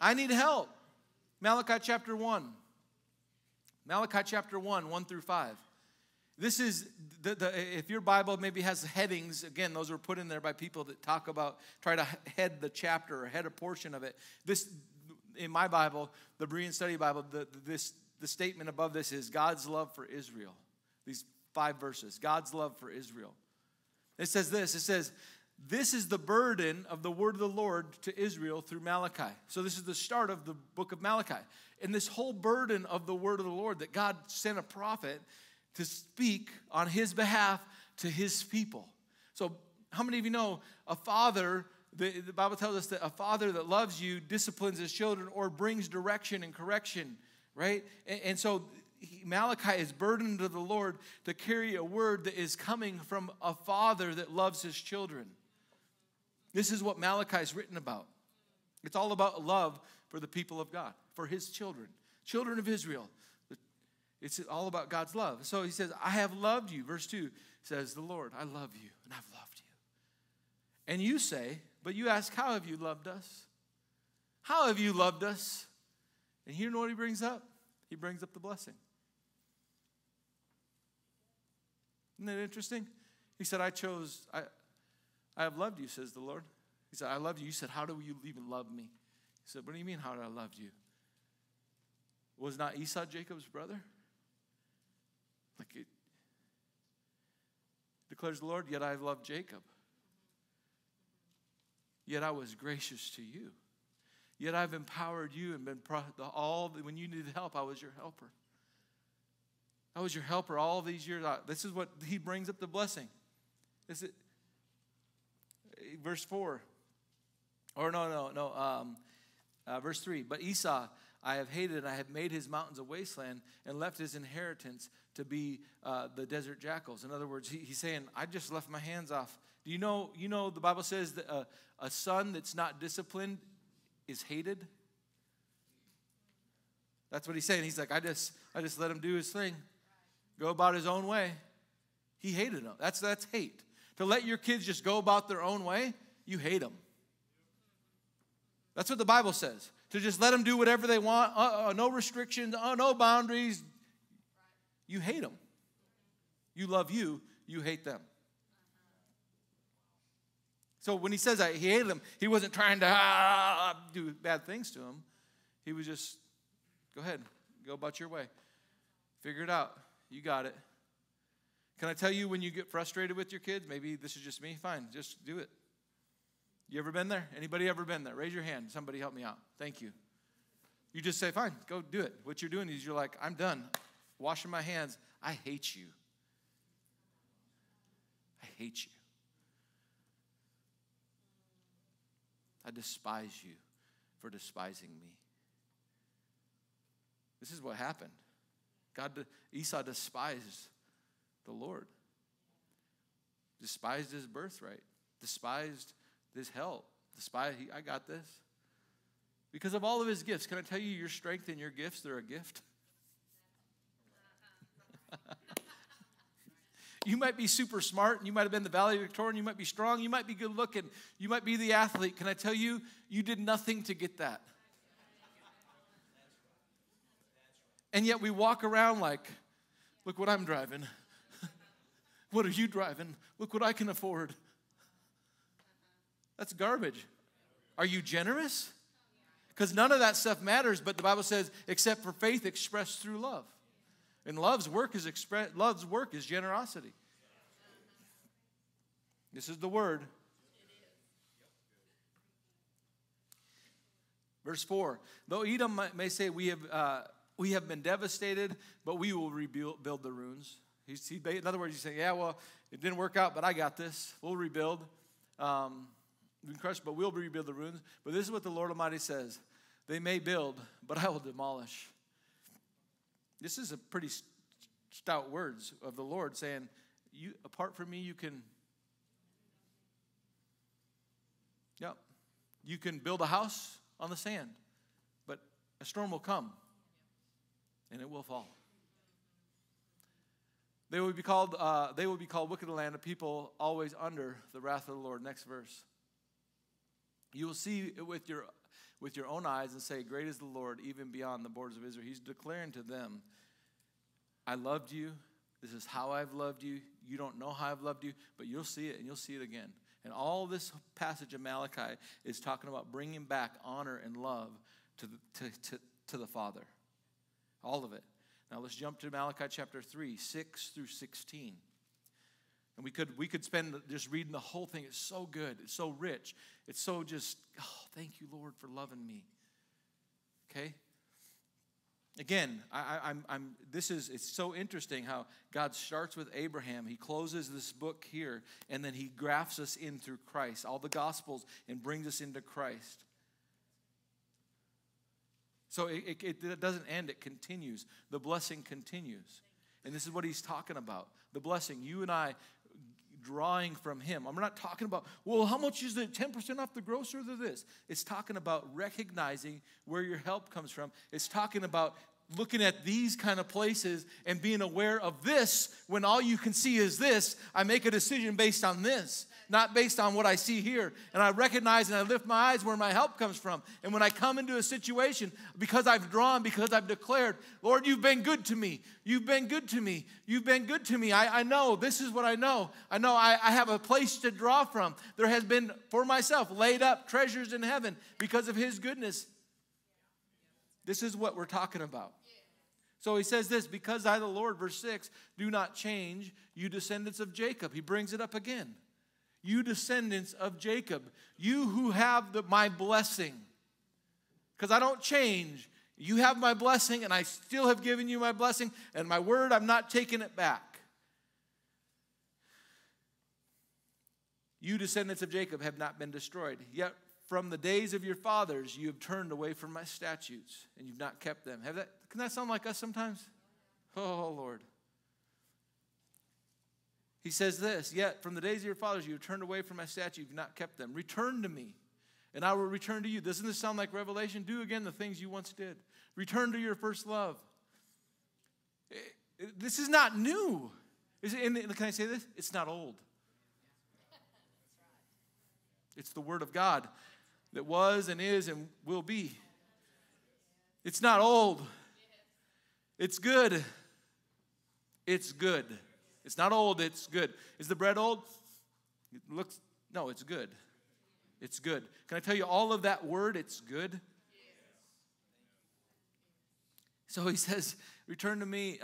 I need help. Malachi chapter 1. Malachi chapter 1, 1 through 5. This is, if your Bible maybe has headings, again, those are put in there by people that talk about, try to head the chapter or head a portion of it. This, in my Bible, the Berean Study Bible, the statement above this is God's love for Israel. These 5 verses, God's love for Israel. It says this, this is the burden of the word of the Lord to Israel through Malachi. So this is the start of the book of Malachi. And this whole burden of the word of the Lord that God sent a prophet to speak on his behalf to his people. So how many of you know a father, the Bible tells us that a father that loves you disciplines his children or brings direction and correction, right? And so Malachi is burdened to the Lord to carry a word that is coming from a father that loves his children. This is what Malachi is written about. It's all about love for the people of God, for his children, children of Israel. It's all about God's love. So he says, I have loved you. Verse 2 says, the Lord, I love you, and I've loved you. And you say, but you ask, how have you loved us? How have you loved us? And you know what he brings up? He brings up the blessing. Isn't that interesting? He said, I have loved you, says the Lord. He said, I love you. You said, how do you even love me? He said, what do you mean, how did I love you? Was not Esau Jacob's brother? Like it declares the Lord, yet I loved Jacob. Yet I was gracious to you. Yet I've empowered you and been when you needed help, I was your helper. I was your helper all these years. This is what he brings up the blessing. This is verse 4. Or verse 3. But Esau I have hated, and I have made his mountains a wasteland and left his inheritance to be the desert jackals. In other words, he's saying, I just left my hands off. Do you know the Bible says that a son that's not disciplined is hated? That's what he's saying. He's like, I just let him do his thing, go about his own way. He hated him. That's hate. To let your kids just go about their own way, you hate them. That's what the Bible says. To just let them do whatever they want, no restrictions, no boundaries. You hate them. You love you hate them. So when he says he hated them, he wasn't trying to do bad things to them. He was just, go ahead, go about your way. Figure it out. You got it. Can I tell you when you get frustrated with your kids? Maybe this is just me. Fine, just do it. You ever been there? Anybody ever been there? Raise your hand. Somebody help me out. Thank you. You just say, fine, go do it. What you're doing is you're like, I'm done. Washing my hands. I hate you. I hate you. I despise you for despising me. This is what happened. Esau despised the Lord. Despised his birthright. Despised his help. I got this. Because of all of his gifts, can I tell you your strength and your gifts, they're a gift? You might be super smart, and you might have been the valedictorian, you might be strong, you might be good looking, you might be the athlete. Can I tell you, you did nothing to get that. And yet we walk around like, look what I'm driving. What are you driving? Look what I can afford. That's garbage. Are you generous? Because none of that stuff matters, but the Bible says, except for faith expressed through love. And love's work is generosity. This is the word. Verse 4, though Edom may say, we have been devastated, but we will rebuild the ruins. In other words, he's saying, yeah, well, it didn't work out, but I got this. We'll rebuild. We've been crushed, but we'll rebuild the ruins. But this is what the Lord Almighty says. They may build, but I will demolish. This is a pretty stout words of the Lord saying, "You apart from me, you can build a house on the sand, but a storm will come, and it will fall. They will be called wicked land, a people always under the wrath of the Lord." Next verse. You will see it with your own eyes and say, great is the Lord, even beyond the borders of Israel. He's declaring to them, I loved you. This is how I've loved you. You don't know how I've loved you, but you'll see it, and you'll see it again. And all this passage of Malachi is talking about bringing back honor and love to the Father. All of it. Now let's jump to Malachi chapter 3, 6 through 16. And we could spend just reading the whole thing. It's so good. It's so rich. It's so just, oh, thank you, Lord, for loving me. Okay? Again, it's so interesting how God starts with Abraham. He closes this book here, and then he grafts us in through Christ, all the Gospels, and brings us into Christ. So it doesn't end. It continues. The blessing continues. And this is what he's talking about. The blessing. You and I drawing from him. I'm not talking about, well, how much is it, 10% off the grocery or this? It's talking about recognizing where your help comes from. It's talking about looking at these kind of places and being aware of this when all you can see is this. I make a decision based on this, not based on what I see here. And I recognize and I lift my eyes where my help comes from. And when I come into a situation, because I've declared, Lord, you've been good to me. You've been good to me. You've been good to me. I know. This is what I know. I know I have a place to draw from. There has been, for myself, laid up treasures in heaven because of his goodness. This is what we're talking about. So he says this, because I, the Lord, verse 6, do not change, you descendants of Jacob. He brings it up again. You descendants of Jacob, you who have my blessing, because I don't change. You have my blessing, and I still have given you my blessing, and my word, I'm not taking it back. You descendants of Jacob have not been destroyed, yet from the days of your fathers you have turned away from my statutes, and you've not kept them. Can that sound like us sometimes? Oh, Lord. He says this, yet from the days of your fathers you have turned away from my statutes, you have not kept them. Return to me, and I will return to you. Doesn't this sound like Revelation? Do again the things you once did. Return to your first love. This is not new. Can I say this? It's not old. It's the word of God that was and is and will be. It's not old. It's good. It's good. It's not old, it's good. Is the bread old? No, it's good. It's good. Can I tell you all of that word, it's good? So he says, return to me.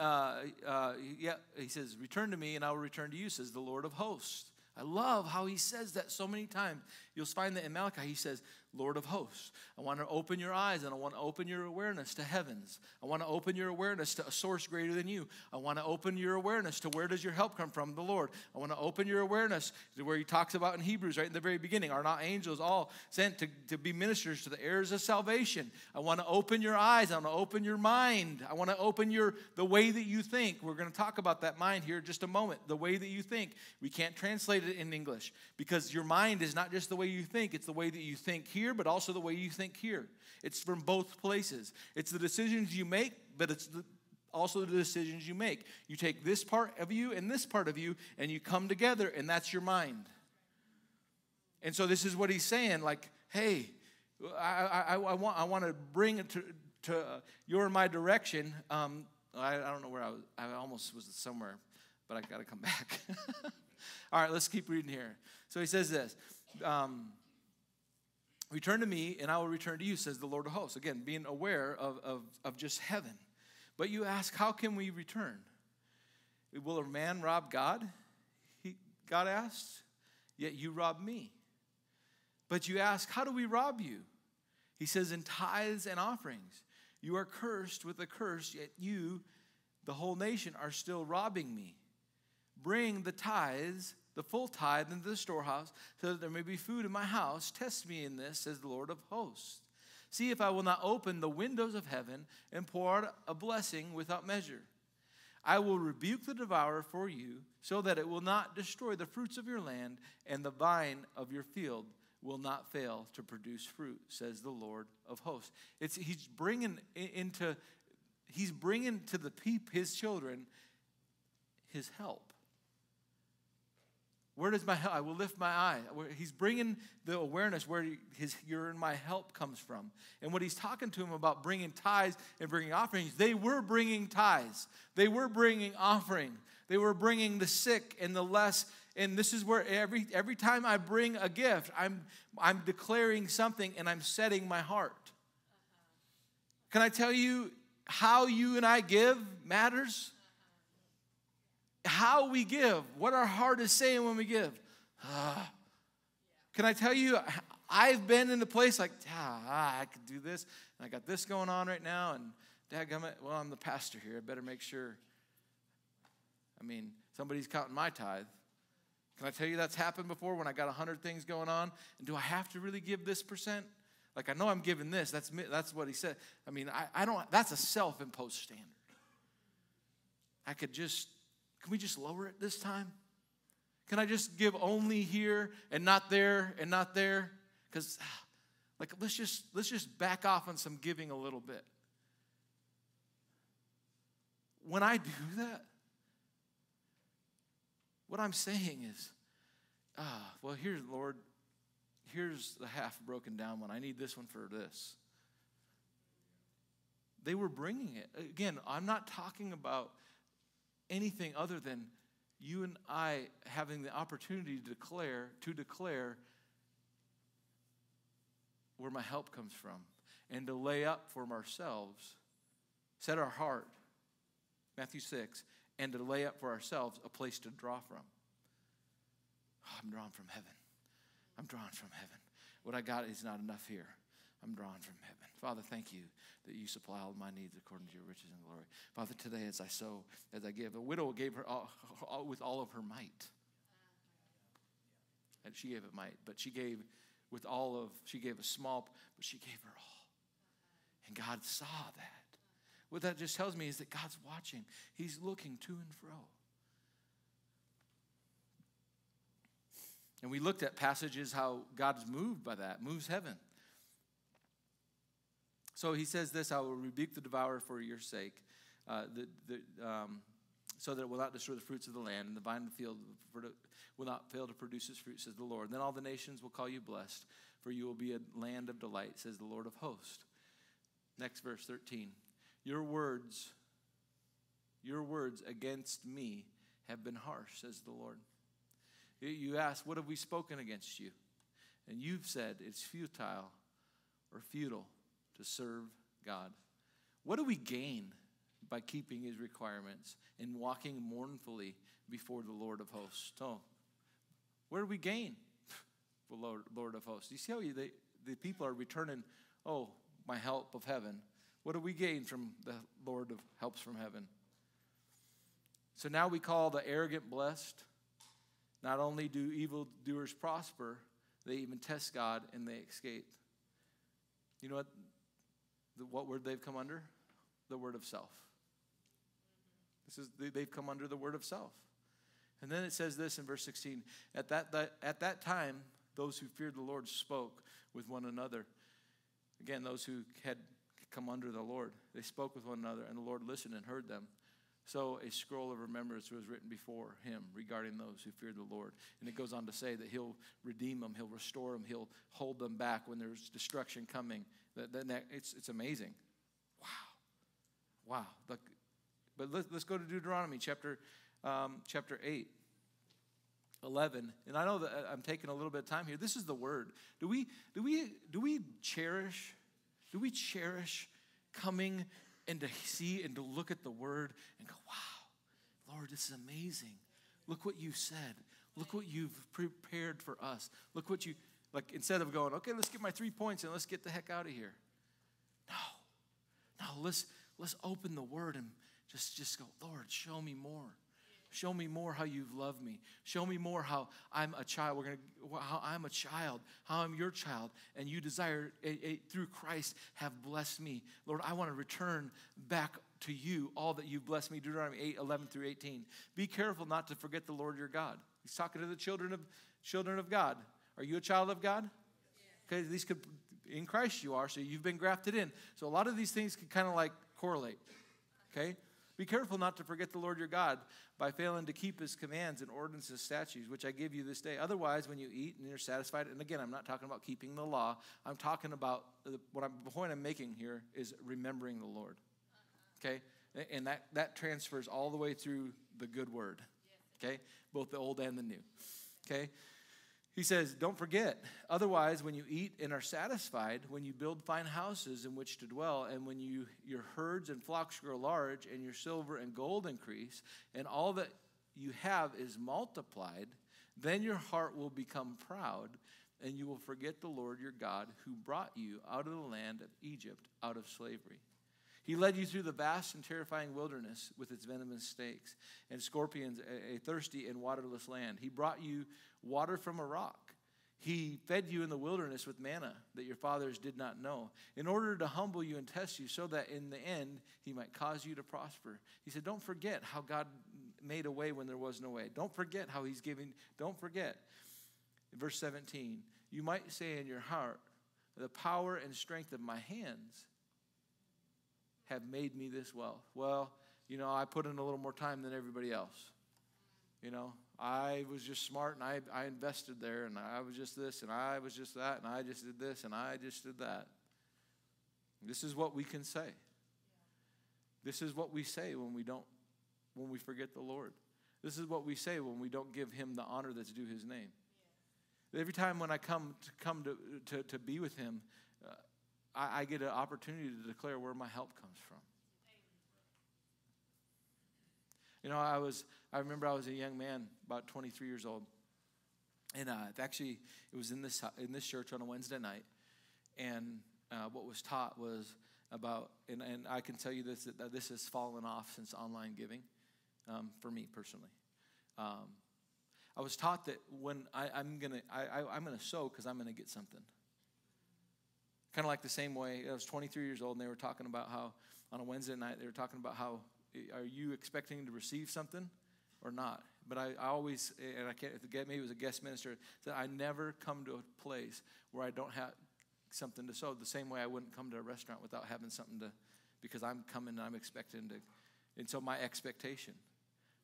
He says, return to me and I will return to you, says the Lord of hosts. I love how he says that so many times. You'll find that in Malachi, he says, Lord of hosts. I want to open your eyes, and I want to open your awareness to heavens. I want to open your awareness to a source greater than you. I want to open your awareness to where does your help come from? The Lord. I want to open your awareness to where he talks about in Hebrews right in the very beginning. Are not angels all sent to be ministers to the heirs of salvation? I want to open your eyes. I want to open your mind. I want to open the way that you think. We're going to talk about that mind here in just a moment. The way that you think. We can't translate it in English because your mind is not just the way you think. It's the way that you think here. But also the way you think here. It's from both places. It's the decisions you make, but it's also the decisions you make. You take this part of you and this part of you, and you come together, and that's your mind. And so this is what he's saying, like, hey, I want to bring it to your and my direction. I don't know where I was. I almost was somewhere, but I got to come back. All right, let's keep reading here. So he says this. Return to me, and I will return to you, says the Lord of hosts. Again, being aware of just heaven. But you ask, how can we return? Will a man rob God? God asked, yet you rob me. But you ask, how do we rob you? He says, in tithes and offerings. You are cursed with a curse, yet you, the whole nation, are still robbing me. Bring the tithes, the full tithe, into the storehouse, so that there may be food in my house. Test me in this, says the Lord of hosts. See if I will not open the windows of heaven and pour out a blessing without measure. I will rebuke the devourer for you, so that it will not destroy the fruits of your land, and the vine of your field will not fail to produce fruit, says the Lord of hosts. He's bringing to the his children his help. Where does my help? I will lift my eye. He's bringing the awareness where your and my help comes from. And what he's talking to him about bringing tithes and bringing offerings, they were bringing tithes. They were bringing offering. They were bringing the sick and the less. And this is where every time I bring a gift, I'm declaring something and I'm setting my heart. Can I tell you how you and I give matters? How we give, what our heart is saying when we give. Can I tell you, I've been in the place like, I could do this, and I got this going on right now, and dadgummit, well, I'm the pastor here. I better make sure. I mean, somebody's counting my tithe. Can I tell you that's happened before when I got 100 things going on? And do I have to really give this percent? Like, I know I'm giving this. That's what he said. I mean, I don't. That's a self-imposed standard. I could just... Can we just lower it this time? Can I just give only here and not there and not there? Because, like, let's just back off on some giving a little bit. When I do that, what I'm saying is, well, here, Lord, here's the half broken down one. I need this one for this. They were bringing it. Again, I'm not talking about anything other than you and I having the opportunity to declare where my help comes from and to lay up for ourselves, set our heart, Matthew 6, and to lay up for ourselves a place to draw from. Oh, I'm drawn from heaven. I'm drawn from heaven. What I got is not enough here. I'm drawn from heaven. Father, thank you that you supply all my needs according to your riches and glory. Father, today as I sow, as I give, the widow gave her all, with all of her might. And she gave it might, but she gave with all of, she gave a small, but she gave her all. And God saw that. What that just tells me is that God's watching. He's looking to and fro. And we looked at passages how God's moved by that, moves heaven. So he says this, I will rebuke the devourer for your sake, so that it will not destroy the fruits of the land, and the vine of the field will not fail to produce its fruit, says the Lord. Then all the nations will call you blessed, for you will be a land of delight, says the Lord of hosts. Next verse 13. Your words against me have been harsh, says the Lord. You ask, what have we spoken against you? And you've said it's futile or futile to serve God. What do we gain by keeping his requirements and walking mournfully before the Lord of hosts? Oh, what do we gain? The Lord of hosts. You see how the people are returning, oh, my help of heaven. What do we gain from the Lord of helps from heaven? So now we call the arrogant blessed. Not only do evildoers prosper, they even test God and they escape. You know what word they've come under? The word of self. They've come under the word of self. And then it says this in verse 16. At that time, those who feared the Lord spoke with one another. Again, those who had come under the Lord. They spoke with one another, and the Lord listened and heard them. So a scroll of remembrance was written before him regarding those who feared the Lord. And it goes on to say that he'll redeem them, he'll restore them, he'll hold them back when there's destruction coming. It's amazing. Wow. Wow. But let's go to Deuteronomy chapter 8. 11, and I know that I'm taking a little bit of time here. This is the word. Do we cherish coming and to see and to look at the word and go, wow, Lord, this is amazing. Look what you said. Look what you've prepared for us. Look what you, like, instead of going, okay, let's get my 3 points and let's get the heck out of here. No, let's open the word and just go, Lord, show me more. Show me more how you've loved me. Show me more how I'm a child. How I'm a child, how I'm your child, and you desire, through Christ, have blessed me. Lord, I want to return back to you all that you've blessed me. Deuteronomy 8:11 through 18. Be careful not to forget the Lord your God. He's talking to the children of God. Are you a child of God? Okay, these could, in Christ you are, so you've been grafted in. So a lot of these things could kind of like correlate, okay? Be careful not to forget the Lord your God by failing to keep his commands and ordinances, statutes, which I give you this day. Otherwise, when you eat and you're satisfied, and again, I'm not talking about keeping the law. I'm talking about the point I'm making here is remembering the Lord, okay? And that transfers all the way through the good word, okay? Both the old and the new, okay? He says, don't forget. Otherwise, when you eat and are satisfied, when you build fine houses in which to dwell, and when your herds and flocks grow large, and your silver and gold increase, and all that you have is multiplied, then your heart will become proud, and you will forget the Lord your God who brought you out of the land of Egypt, out of slavery. He led you through the vast and terrifying wilderness with its venomous snakes and scorpions, a thirsty and waterless land. He brought you water from a rock. He fed you in the wilderness with manna that your fathers did not know, in order to humble you and test you, so that in the end he might cause you to prosper. He said, don't forget how God made a way when there was no way. Don't forget how he's giving. Don't forget. In verse 17, you might say in your heart, the power and strength of my hands have made me this wealth. Well, you know, I put in a little more time than everybody else. You know, I was just smart, and I invested there, and I was just this, and I was just that, and I just did this, and I just did that. This is what we can say. This is what we say when we forget the Lord. This is what we say when we don't give him the honor that's due his name. Every time when I come to be with him, I get an opportunity to declare where my help comes from. You know, I remember I was a young man, about 23 years old, and actually it was in this church on a Wednesday night, and what was taught was about, and I can tell you this, that this has fallen off since online giving, for me personally. I was taught that when I'm gonna sow because I'm gonna get something. Kind of like the same way, I was 23 years old, and they were talking about how, on a Wednesday night, they were talking about how, are you expecting to receive something or not? But I always, and I can't, maybe it was a guest minister, said I never come to a place where I don't have something to sow, the same way I wouldn't come to a restaurant without having something to, because I'm coming and I'm expecting to, and so my expectation.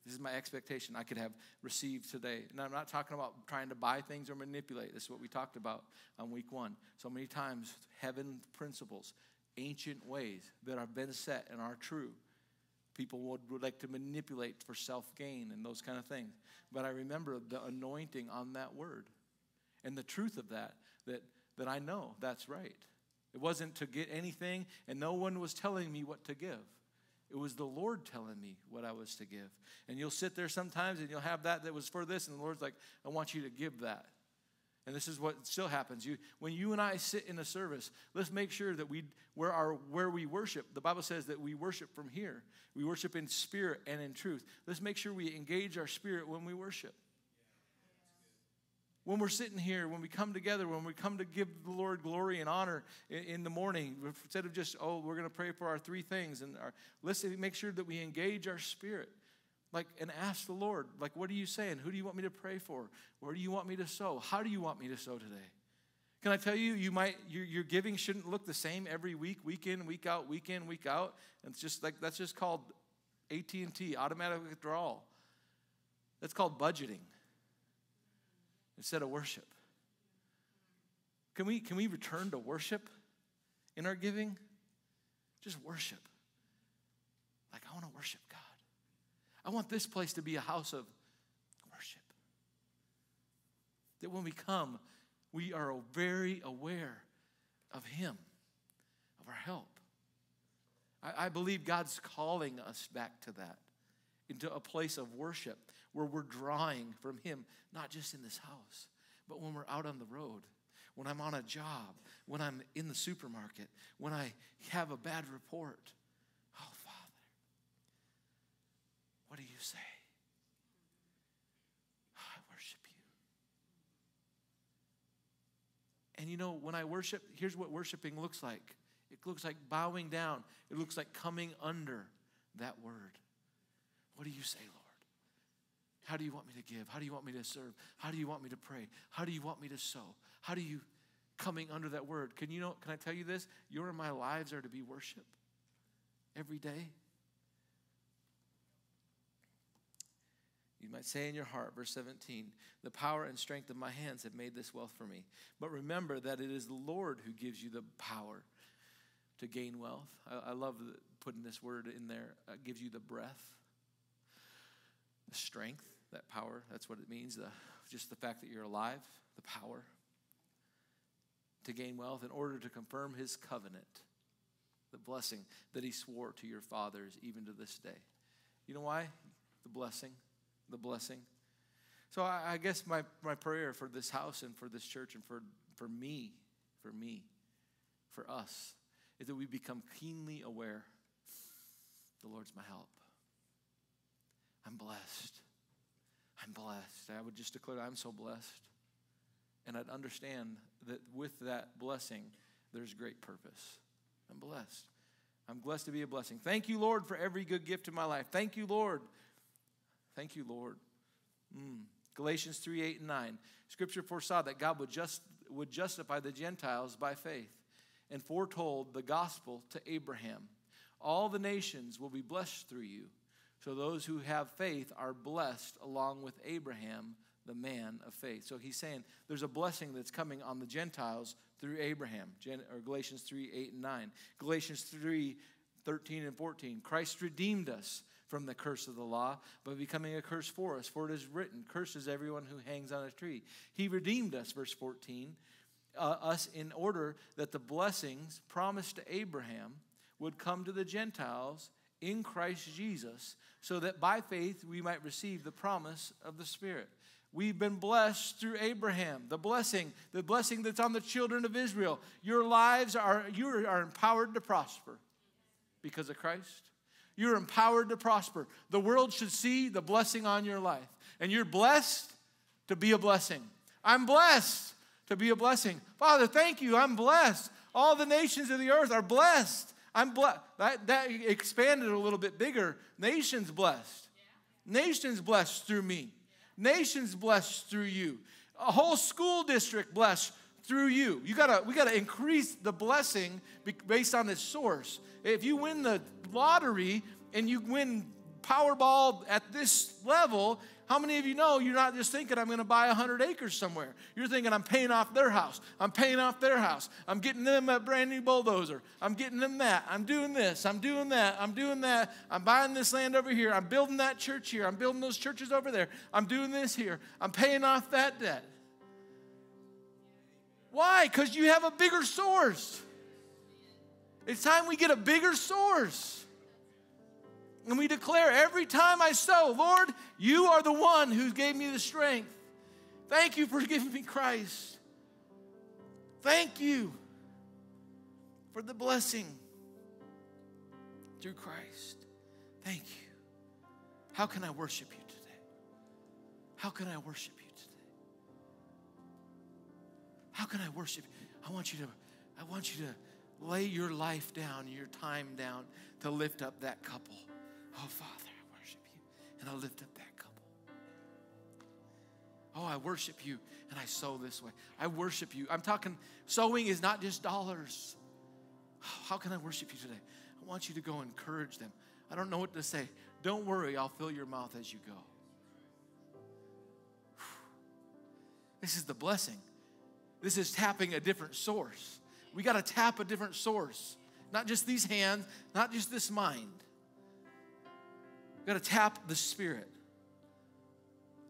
This is my expectation. I could have received today. And I'm not talking about trying to buy things or manipulate. This is what we talked about on week one. So many times, heaven principles, ancient ways that have been set and are true. People would like to manipulate for self-gain and those kind of things. But I remember the anointing on that word and the truth of that I know that's right. It wasn't to get anything, and no one was telling me what to give. It was the Lord telling me what I was to give. And you'll sit there sometimes and you'll have that was for this, and the Lord's like, I want you to give that. And this is what still happens. When you and I sit in a service, let's make sure that where we worship, the Bible says that we worship from here. We worship in spirit and in truth. Let's make sure we engage our spirit when we worship. When we're sitting here, when we come together, when we come to give the Lord glory and honor in the morning, instead of just, oh, we're going to pray for our three things, let's make sure that we engage our spirit, and ask the Lord, what are you saying? Who do you want me to pray for? Where do you want me to sow? How do you want me to sow today? Can I tell you, your giving shouldn't look the same every week, week in, week out, week in, week out. And it's just like, that's just called AT&T, automatic withdrawal. That's called budgeting instead of worship. Can we return to worship in our giving? Just worship. Like, I want to worship God. I want this place to be a house of worship. That when we come, we are very aware of Him, of our help. I believe God's calling us back to that, into a place of worship where we're drawing from Him, not just in this house, but when we're out on the road, when I'm on a job, when I'm in the supermarket, when I have a bad report. Oh, Father, what do you say? I worship you. And you know, when I worship, here's what worshiping looks like. It looks like bowing down. It looks like coming under that word. What do you say, Lord? How do you want me to give? How do you want me to serve? How do you want me to pray? How do you want me to sow? How do you, coming under that word? Can I tell you this? Your and my lives are to be worship every day. You might say in your heart, verse 17, the power and strength of my hands have made this wealth for me. But remember that it is the Lord who gives you the power to gain wealth. I love putting this word in there. It gives you the breath, the strength, that power. That's what it means, just the fact that you're alive, the power to gain wealth in order to confirm his covenant, the blessing that he swore to your fathers even to this day. You know why? The blessing. So I guess my prayer for this house and for this church and for me, for us, is that we become keenly aware the Lord's my help. I'm blessed. I'm blessed. I would just declare I'm so blessed. And I'd understand that with that blessing, there's great purpose. I'm blessed. I'm blessed to be a blessing. Thank you, Lord, for every good gift in my life. Thank you, Lord. Thank you, Lord. Galatians 3:8-9. Scripture foresaw that God would justify the Gentiles by faith and foretold the gospel to Abraham. All the nations will be blessed through you. So those who have faith are blessed along with Abraham, the man of faith. So he's saying there's a blessing that's coming on the Gentiles through Abraham, or Galatians 3:8-9. Galatians 3:13-14. Christ redeemed us from the curse of the law, by becoming a curse for us. For it is written, cursed is everyone who hangs on a tree. He redeemed us, verse 14, us in order that the blessings promised to Abraham would come to the Gentiles in Christ Jesus, so that by faith we might receive the promise of the Spirit. We've been blessed through Abraham, the blessing that's on the children of Israel. Your lives you are empowered to prosper because of Christ. You're empowered to prosper. The world should see the blessing on your life. And you're blessed to be a blessing. I'm blessed to be a blessing. Father, thank you. I'm blessed. All the nations of the earth are blessed. I'm blessed. That expanded a little bit bigger. Nations blessed. Nations blessed through me. Nations blessed through you. A whole school district blessed through you. We gotta increase the blessing based on its source. If you win the lottery and you win Powerball at this level, how many of you know you're not just thinking I'm going to buy 100 acres somewhere? You're thinking I'm paying off their house. I'm paying off their house. I'm getting them a brand new bulldozer. I'm getting them that. I'm doing this. I'm doing that. I'm doing that. I'm buying this land over here. I'm building that church here. I'm building those churches over there. I'm doing this here. I'm paying off that debt. Why? Because you have a bigger source. It's time we get a bigger source. And we declare every time I sow, Lord, you are the one who gave me the strength. Thank you for giving me Christ. Thank you for the blessing through Christ. Thank you. How can I worship you today? How can I worship you today? How can I worship you? I want you to lay your life down, your time down to lift up that couple. Oh, Father, I worship you. And I'll lift up that couple. Oh, I worship you, and I sow this way. I worship you. I'm talking, sowing is not just dollars. How can I worship you today? I want you to go encourage them. I don't know what to say. Don't worry, I'll fill your mouth as you go. This is the blessing. This is tapping a different source. We got to tap a different source. Not just these hands, not just this mind. We've got to tap the Spirit.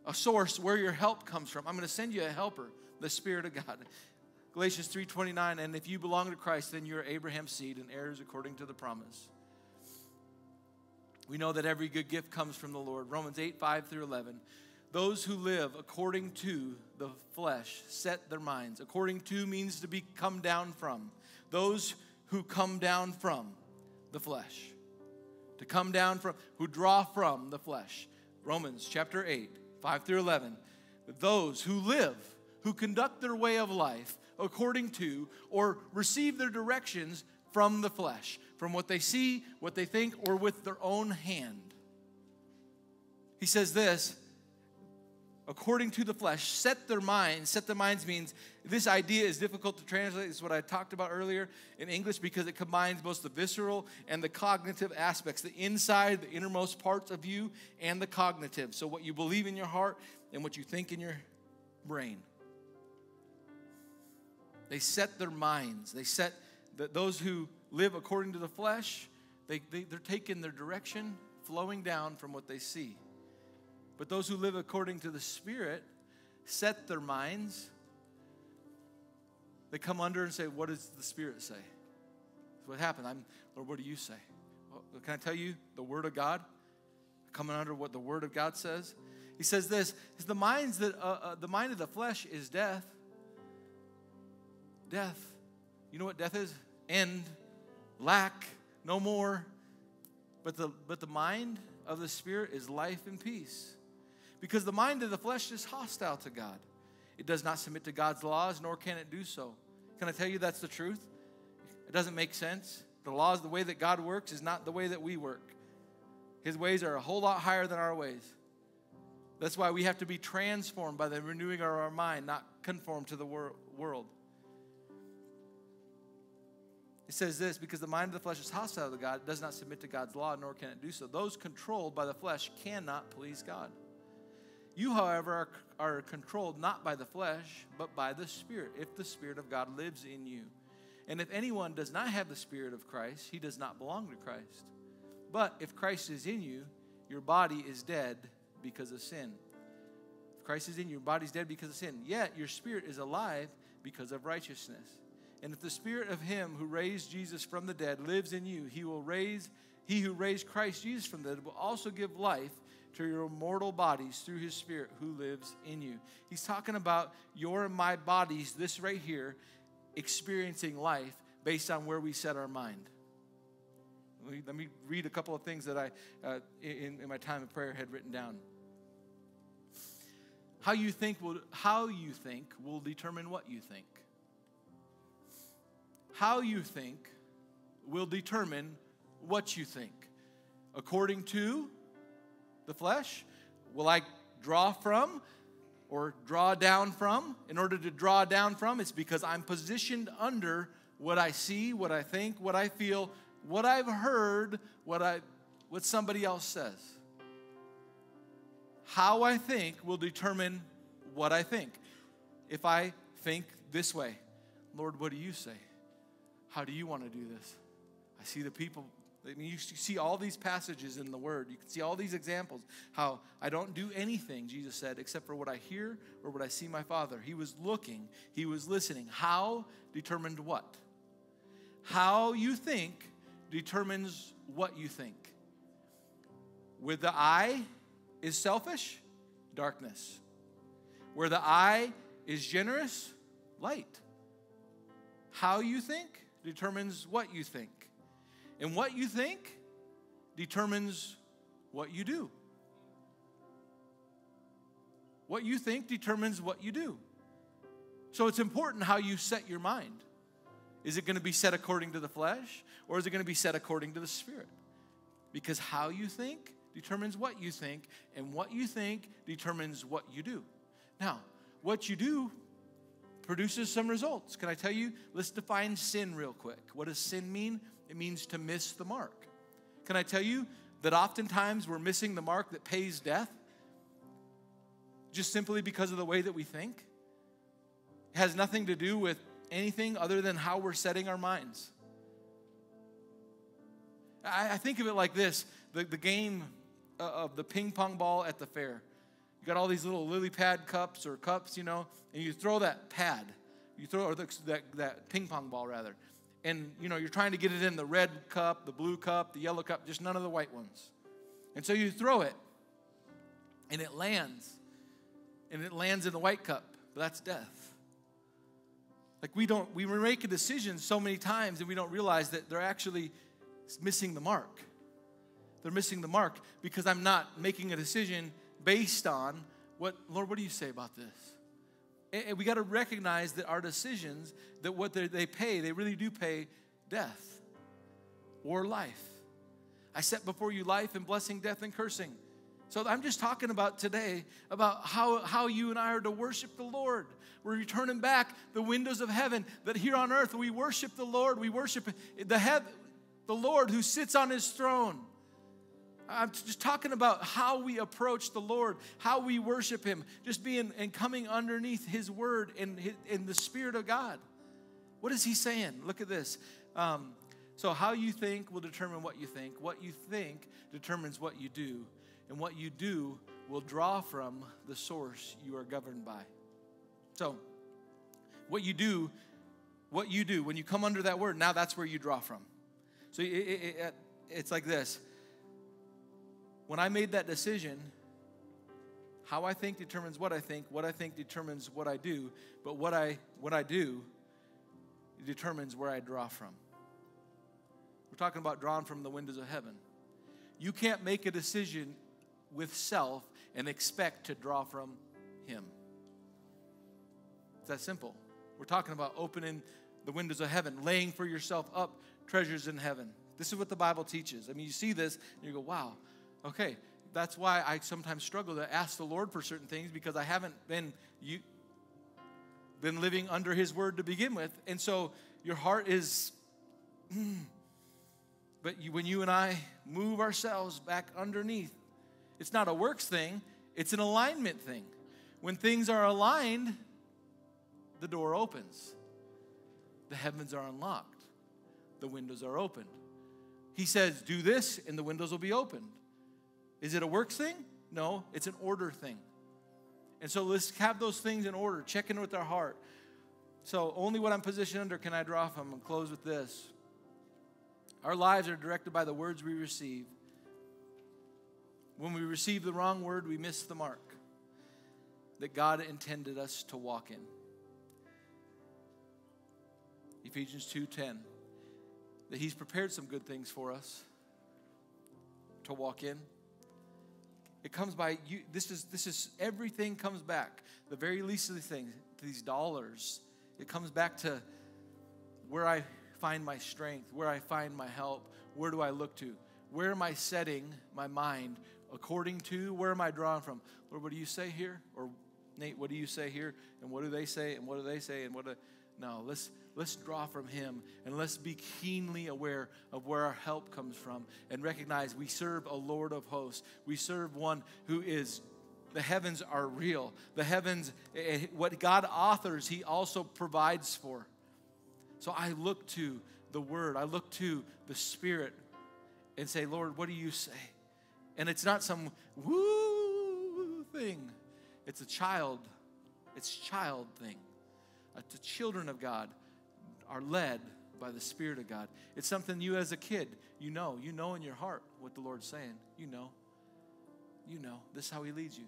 A source where your help comes from. I'm going to send you a helper, the Spirit of God. Galatians 3:29, and if you belong to Christ, then you're Abraham's seed and heirs according to the promise. We know that every good gift comes from the Lord. Romans 8:5-11. Those who live according to the flesh set their minds. According to means to be come down from. Those who come down from the flesh. To come down from, who draw from the flesh. Romans chapter 8:5-11. Those who live, who conduct their way of life according to or receive their directions from the flesh. From what they see, what they think, or with their own hand. He says this, according to the flesh, set their minds. Set their minds means this idea is difficult to translate. This is what I talked about earlier in English because it combines both the visceral and the cognitive aspects. The inside, the innermost parts of you, and the cognitive. So what you believe in your heart and what you think in your brain. They set their minds. They set those who live according to the flesh, they're taking their direction, flowing down from what they see. But those who live according to the Spirit set their minds. They come under and say, what does the Spirit say? That's what happened. Lord, what do you say? Well, can I tell you the Word of God? Coming under what the Word of God says. He says this, the mind of the flesh is death. Death. You know what death is? End. Lack, no more. But the mind of the Spirit is life and peace. Because the mind of the flesh is hostile to God. It does not submit to God's laws, nor can it do so. Can I tell you that's the truth? It doesn't make sense. The laws, the way that God works is not the way that we work. His ways are a whole lot higher than our ways. That's why we have to be transformed by the renewing of our mind, not conformed to the world. It says this, because the mind of the flesh is hostile to God, it does not submit to God's law, nor can it do so. Those controlled by the flesh cannot please God. You, however, are controlled not by the flesh, but by the Spirit, if the Spirit of God lives in you. And if anyone does not have the Spirit of Christ, he does not belong to Christ. But if Christ is in you, your body is dead because of sin. If Christ is in you, your body is dead because of sin. Yet your spirit is alive because of righteousness. And if the Spirit of him who raised Jesus from the dead lives in you, he who raised Christ Jesus from the dead will also give life to your mortal bodies through his Spirit who lives in you. He's talking about your and my bodies, this right here, experiencing life based on where we set our mind. Let me read a couple of things that I, in my time of prayer, had written down. How you think will determine what you think. How you think will determine what you think. According to the flesh, will I draw from or draw down from? In order to draw down from, it's because I'm positioned under what I see, what I think, what I feel, what I've heard, what somebody else says. How I think will determine what I think. If I think this way, Lord, what do you say? How do you want to do this? I see the people. I mean, you see all these passages in the Word. You can see all these examples. How I don't do anything, Jesus said, except for what I hear or what I see my Father. He was looking. He was listening. How determined what? How you think determines what you think. With the eye is selfish, darkness. Where the eye is generous, light. How you think determines what you think. And what you think determines what you do. What you think determines what you do. So it's important how you set your mind. Is it going to be set according to the flesh, or is it going to be set according to the Spirit? Because how you think determines what you think, and what you think determines what you do. Now, what you do produces some results. Can I tell you? Let's define sin real quick. What does sin mean? It means to miss the mark. Can I tell you that oftentimes we're missing the mark that pays death just simply because of the way that we think? It has nothing to do with anything other than how we're setting our minds. I think of it like this, the game of the ping pong ball at the fair. You got all these little lily pad cups or cups, you know, and you throw that pad, you throw or that ping pong ball rather, and you know you're trying to get it in the red cup, the blue cup, the yellow cup, just none of the white ones. And so you throw it, and it lands in the white cup. But that's death. Like we make a decision so many times, and we don't realize that they're actually missing the mark. They're missing the mark because I'm not making a decision based on what, Lord, what do you say about this? And we got to recognize that our decisions, that what they pay, they really do pay death or life. I set before you life and blessing, death and cursing. So I'm just talking about today, about how you and I are to worship the Lord. We're returning back the windows of heaven, that here on earth we worship the Lord. We worship the Lord who sits on his throne. I'm just talking about how we approach the Lord, how we worship him, just being and coming underneath his word and in the Spirit of God. What is he saying? Look at this. So how you think will determine what you think. What you think determines what you do. And what you do will draw from the source you are governed by. So what you do, when you come under that word, now that's where you draw from. So it's like this. When I made that decision, how I think determines what I think. What I think determines what I do. But what I do determines where I draw from. We're talking about drawing from the windows of heaven. You can't make a decision with self and expect to draw from him. It's that simple. We're talking about opening the windows of heaven, laying for yourself up treasures in heaven. This is what the Bible teaches. I mean, you see this and you go, wow. Okay, that's why I sometimes struggle to ask the Lord for certain things because I haven't been living under his word to begin with. And so your heart is, but when you and I move ourselves back underneath, it's not a works thing, it's an alignment thing. When things are aligned, the door opens. The heavens are unlocked. The windows are opened. He says, do this and the windows will be opened. Is it a works thing? No, it's an order thing. And so let's have those things in order. Check in with our heart. So only what I'm positioned under can I draw from. And close with this. Our lives are directed by the words we receive. When we receive the wrong word, we miss the mark that God intended us to walk in. Ephesians 2:10, that he's prepared some good things for us to walk in. It comes by you. This is everything comes back. The very least of these things, these dollars, it comes back to where I find my strength, where I find my help, where do I look to? Where am I setting my mind according to? Where am I drawing from? Lord, what do you say here? Or Nate, what do you say here? And what do they say? And what do they say? And what do they... No, let's draw from him, and let's be keenly aware of where our help comes from and recognize we serve a Lord of hosts. We serve one who is, the heavens are real. The heavens, what God authors, he also provides for. So I look to the word. I look to the Spirit and say, Lord, what do you say? And it's not some woo thing. It's a child. It's child thing. The children of God are led by the Spirit of God. It's something you as a kid, you know in your heart what the Lord's saying. You know, this is how he leads you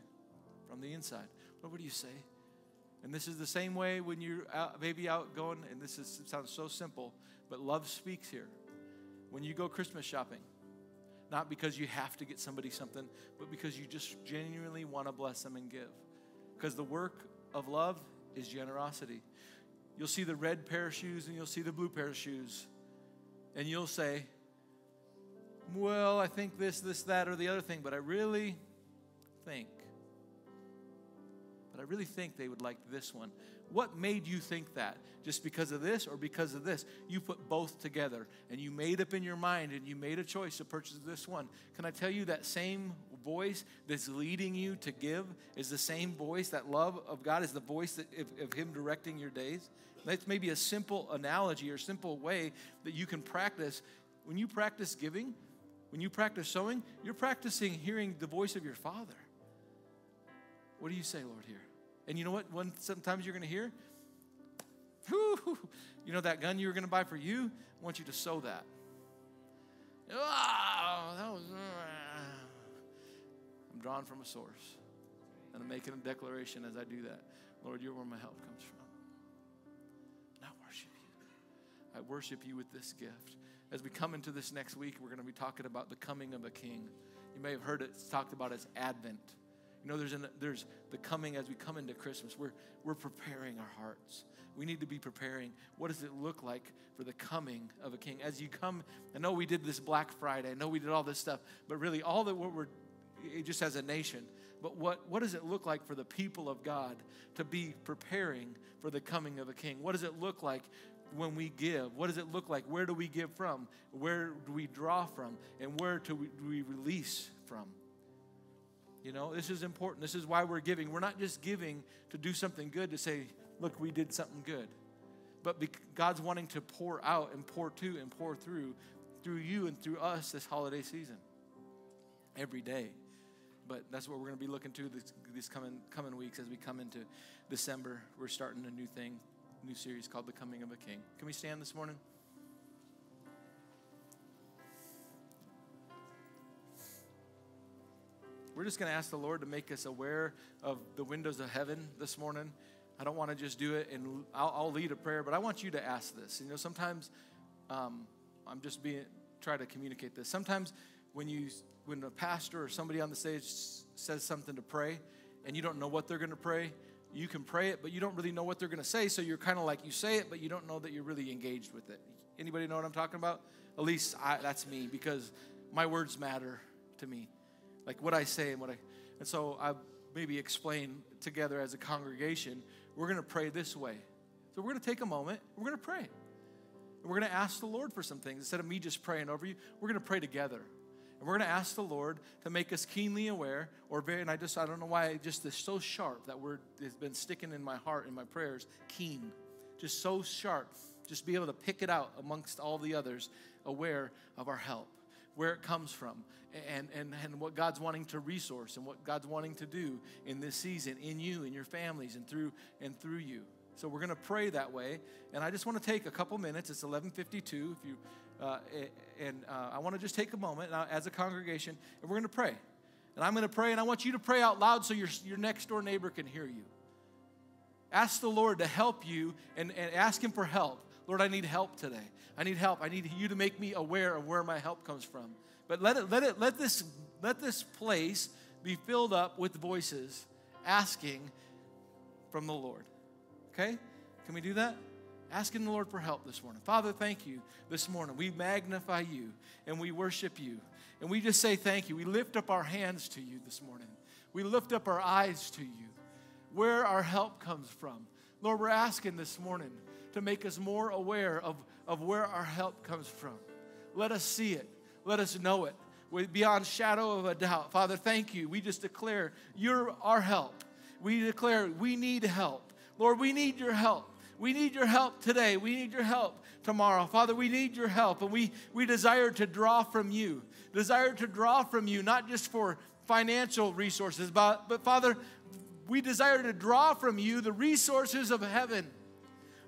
from the inside. Lord, what do you say? And this is the same way when you're out, maybe out going, and it sounds so simple, but love speaks here. When you go Christmas shopping, not because you have to get somebody something, but because you just genuinely want to bless them and give. Because the work of love is generosity. You'll see the red pair of shoes and you'll see the blue pair of shoes. And you'll say, well, I think this, that, or the other thing, but I really think. but I really think they would like this one. What made you think that? Just because of this or because of this? You put both together, and you made up in your mind, and you made a choice to purchase this one. Can I tell you that same voice that's leading you to give is the same voice? That love of God is the voice that, of Him directing your days. That's maybe a simple analogy or simple way that you can practice. When you practice giving, when you practice sowing, you're practicing hearing the voice of your Father. What do you say, Lord, here? And you know what? Sometimes you're going to hear, whoo, you know that gun you were going to buy for you? I want you to sow that. Oh, that was, I'm drawn from a source. And I'm making a declaration as I do that. Lord, you're where my help comes from. And I worship you. I worship you with this gift. As we come into this next week, we're going to be talking about the coming of a king. You may have heard it talked about as Advent. You know, there's the coming as we come into Christmas. We're preparing our hearts. We need to be preparing. What does it look like for the coming of a king? As you come, I know we did this Black Friday. I know we did all this stuff. But really, all that we're just as a nation. But what does it look like for the people of God to be preparing for the coming of a king? What does it look like when we give? What does it look like? Where do we give from? Where do we draw from? And where do we release from? You know, this is important. This is why we're giving. We're not just giving to do something good, to say, look, we did something good. But God's wanting to pour out and pour to and pour through you and through us this holiday season, every day. But that's what we're going to be looking to these coming weeks as we come into December. We're starting a new thing, new series called The Coming of a King. Can we stand this morning? We're just going to ask the Lord to make us aware of the windows of heaven this morning. I don't want to just do it, and I'll lead a prayer, but I want you to ask this. You know, sometimes I'm just trying to communicate this. Sometimes when a pastor or somebody on the stage says something to pray, and you don't know what they're going to pray, you can pray it, but you don't really know what they're going to say, so you're kind of like, you say it, but you don't know that you're really engaged with it. Anybody know what I'm talking about? At least that's me, because my words matter to me. Like what I say and and so I maybe explain together as a congregation, we're going to pray this way. So we're going to take a moment, we're going to pray. And we're going to ask the Lord for some things. Instead of me just praying over you, we're going to pray together. And we're going to ask the Lord to make us keenly aware, I don't know why, just is so sharp, that word has been sticking in my heart, in my prayers, keen, just so sharp, just be able to pick it out amongst all the others, aware of our help, where it comes from, and what God's wanting to resource and what God's wanting to do in this season, in you, in your families, and through you. So we're going to pray that way, and I just want to take a couple minutes. It's 11:52, if you, I want to just take a moment as a congregation, and we're going to pray. And I'm going to pray, and I want you to pray out loud so your next-door neighbor can hear you. Ask the Lord to help you, and ask Him for help. Lord, I need help today. I need help. I need you to make me aware of where my help comes from. But let this place be filled up with voices asking from the Lord. Okay? Can we do that? Asking the Lord for help this morning. Father, thank you this morning. We magnify you and we worship you. And we just say thank you. We lift up our hands to you this morning. We lift up our eyes to you. Where our help comes from. Lord, we're asking this morning to make us more aware of where our help comes from. Let us see it. Let us know it beyond shadow of a doubt. Father, thank you. We just declare you're our help. We declare we need help. Lord, we need your help. We need your help today. We need your help tomorrow. Father, we need your help, and we desire to draw from you, not just for financial resources, but Father, we desire to draw from you the resources of heaven.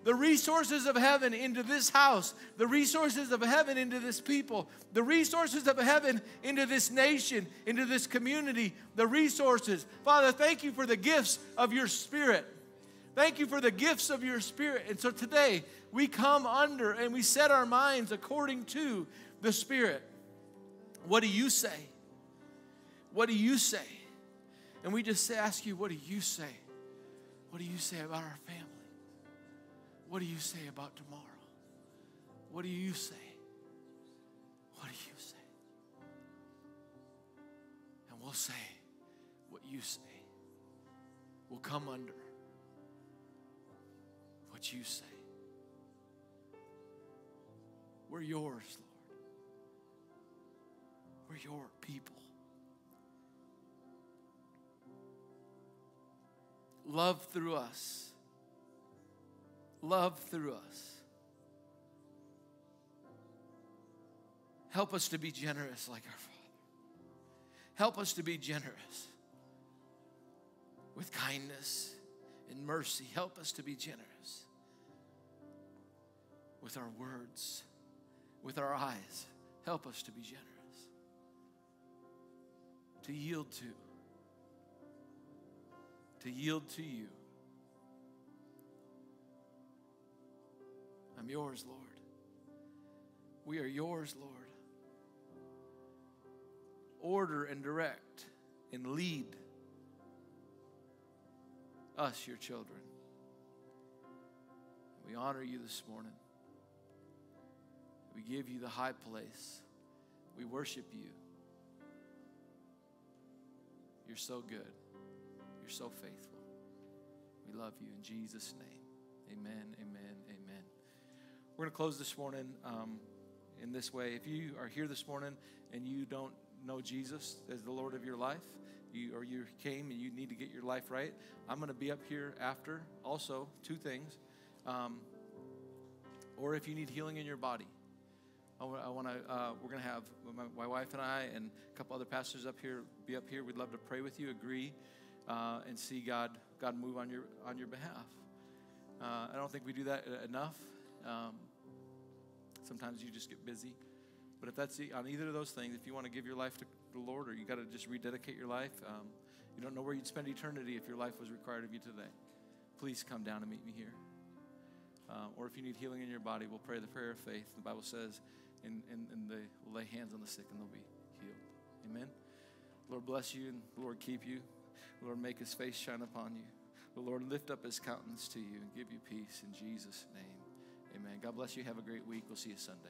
The resources of heaven into this house, the resources of heaven into this people, the resources of heaven into this nation, into this community, the resources. Father, thank you for the gifts of your Spirit. Thank you for the gifts of your Spirit. And so today we come under and we set our minds according to the Spirit. What do you say? What do you say? And we just ask you, what do you say? What do you say about our family? What do you say about tomorrow? What do you say? What do you say? And we'll say what you say. will come under what you say. We're yours, Lord. We're your people. Love through us. Love through us. Help us to be generous like our Father. Help us to be generous with kindness and mercy. Help us to be generous with our words, with our eyes. Help us to be generous, to yield to you. I'm yours, Lord. We are yours, Lord. Order and direct and lead us, your children. We honor you this morning. We give you the high place. We worship you. You're so good. You're so faithful. We love you in Jesus' name. Amen, amen, amen. We're going to close this morning in this way. If you are here this morning and you don't know Jesus as the Lord of your life, or you came and you need to get your life right, I'm going to be up here after. Also, two things. Or if you need healing in your body, we're going to have my wife and I and a couple other pastors up here, be up here. We'd love to pray with you, agree, and see God move on your behalf. I don't think we do that enough. Sometimes you just get busy. But if that's on either of those things, if you want to give your life to the Lord, or you got to just rededicate your life, you don't know where you'd spend eternity if your life was required of you today, please come down and meet me here. Or if you need healing in your body, we'll pray the prayer of faith. The Bible says, we'll lay hands on the sick and they'll be healed. Amen. The Lord bless you and the Lord keep you. The Lord make his face shine upon you. The Lord lift up his countenance to you and give you peace in Jesus' name. Amen. God bless you. Have a great week. We'll see you Sunday.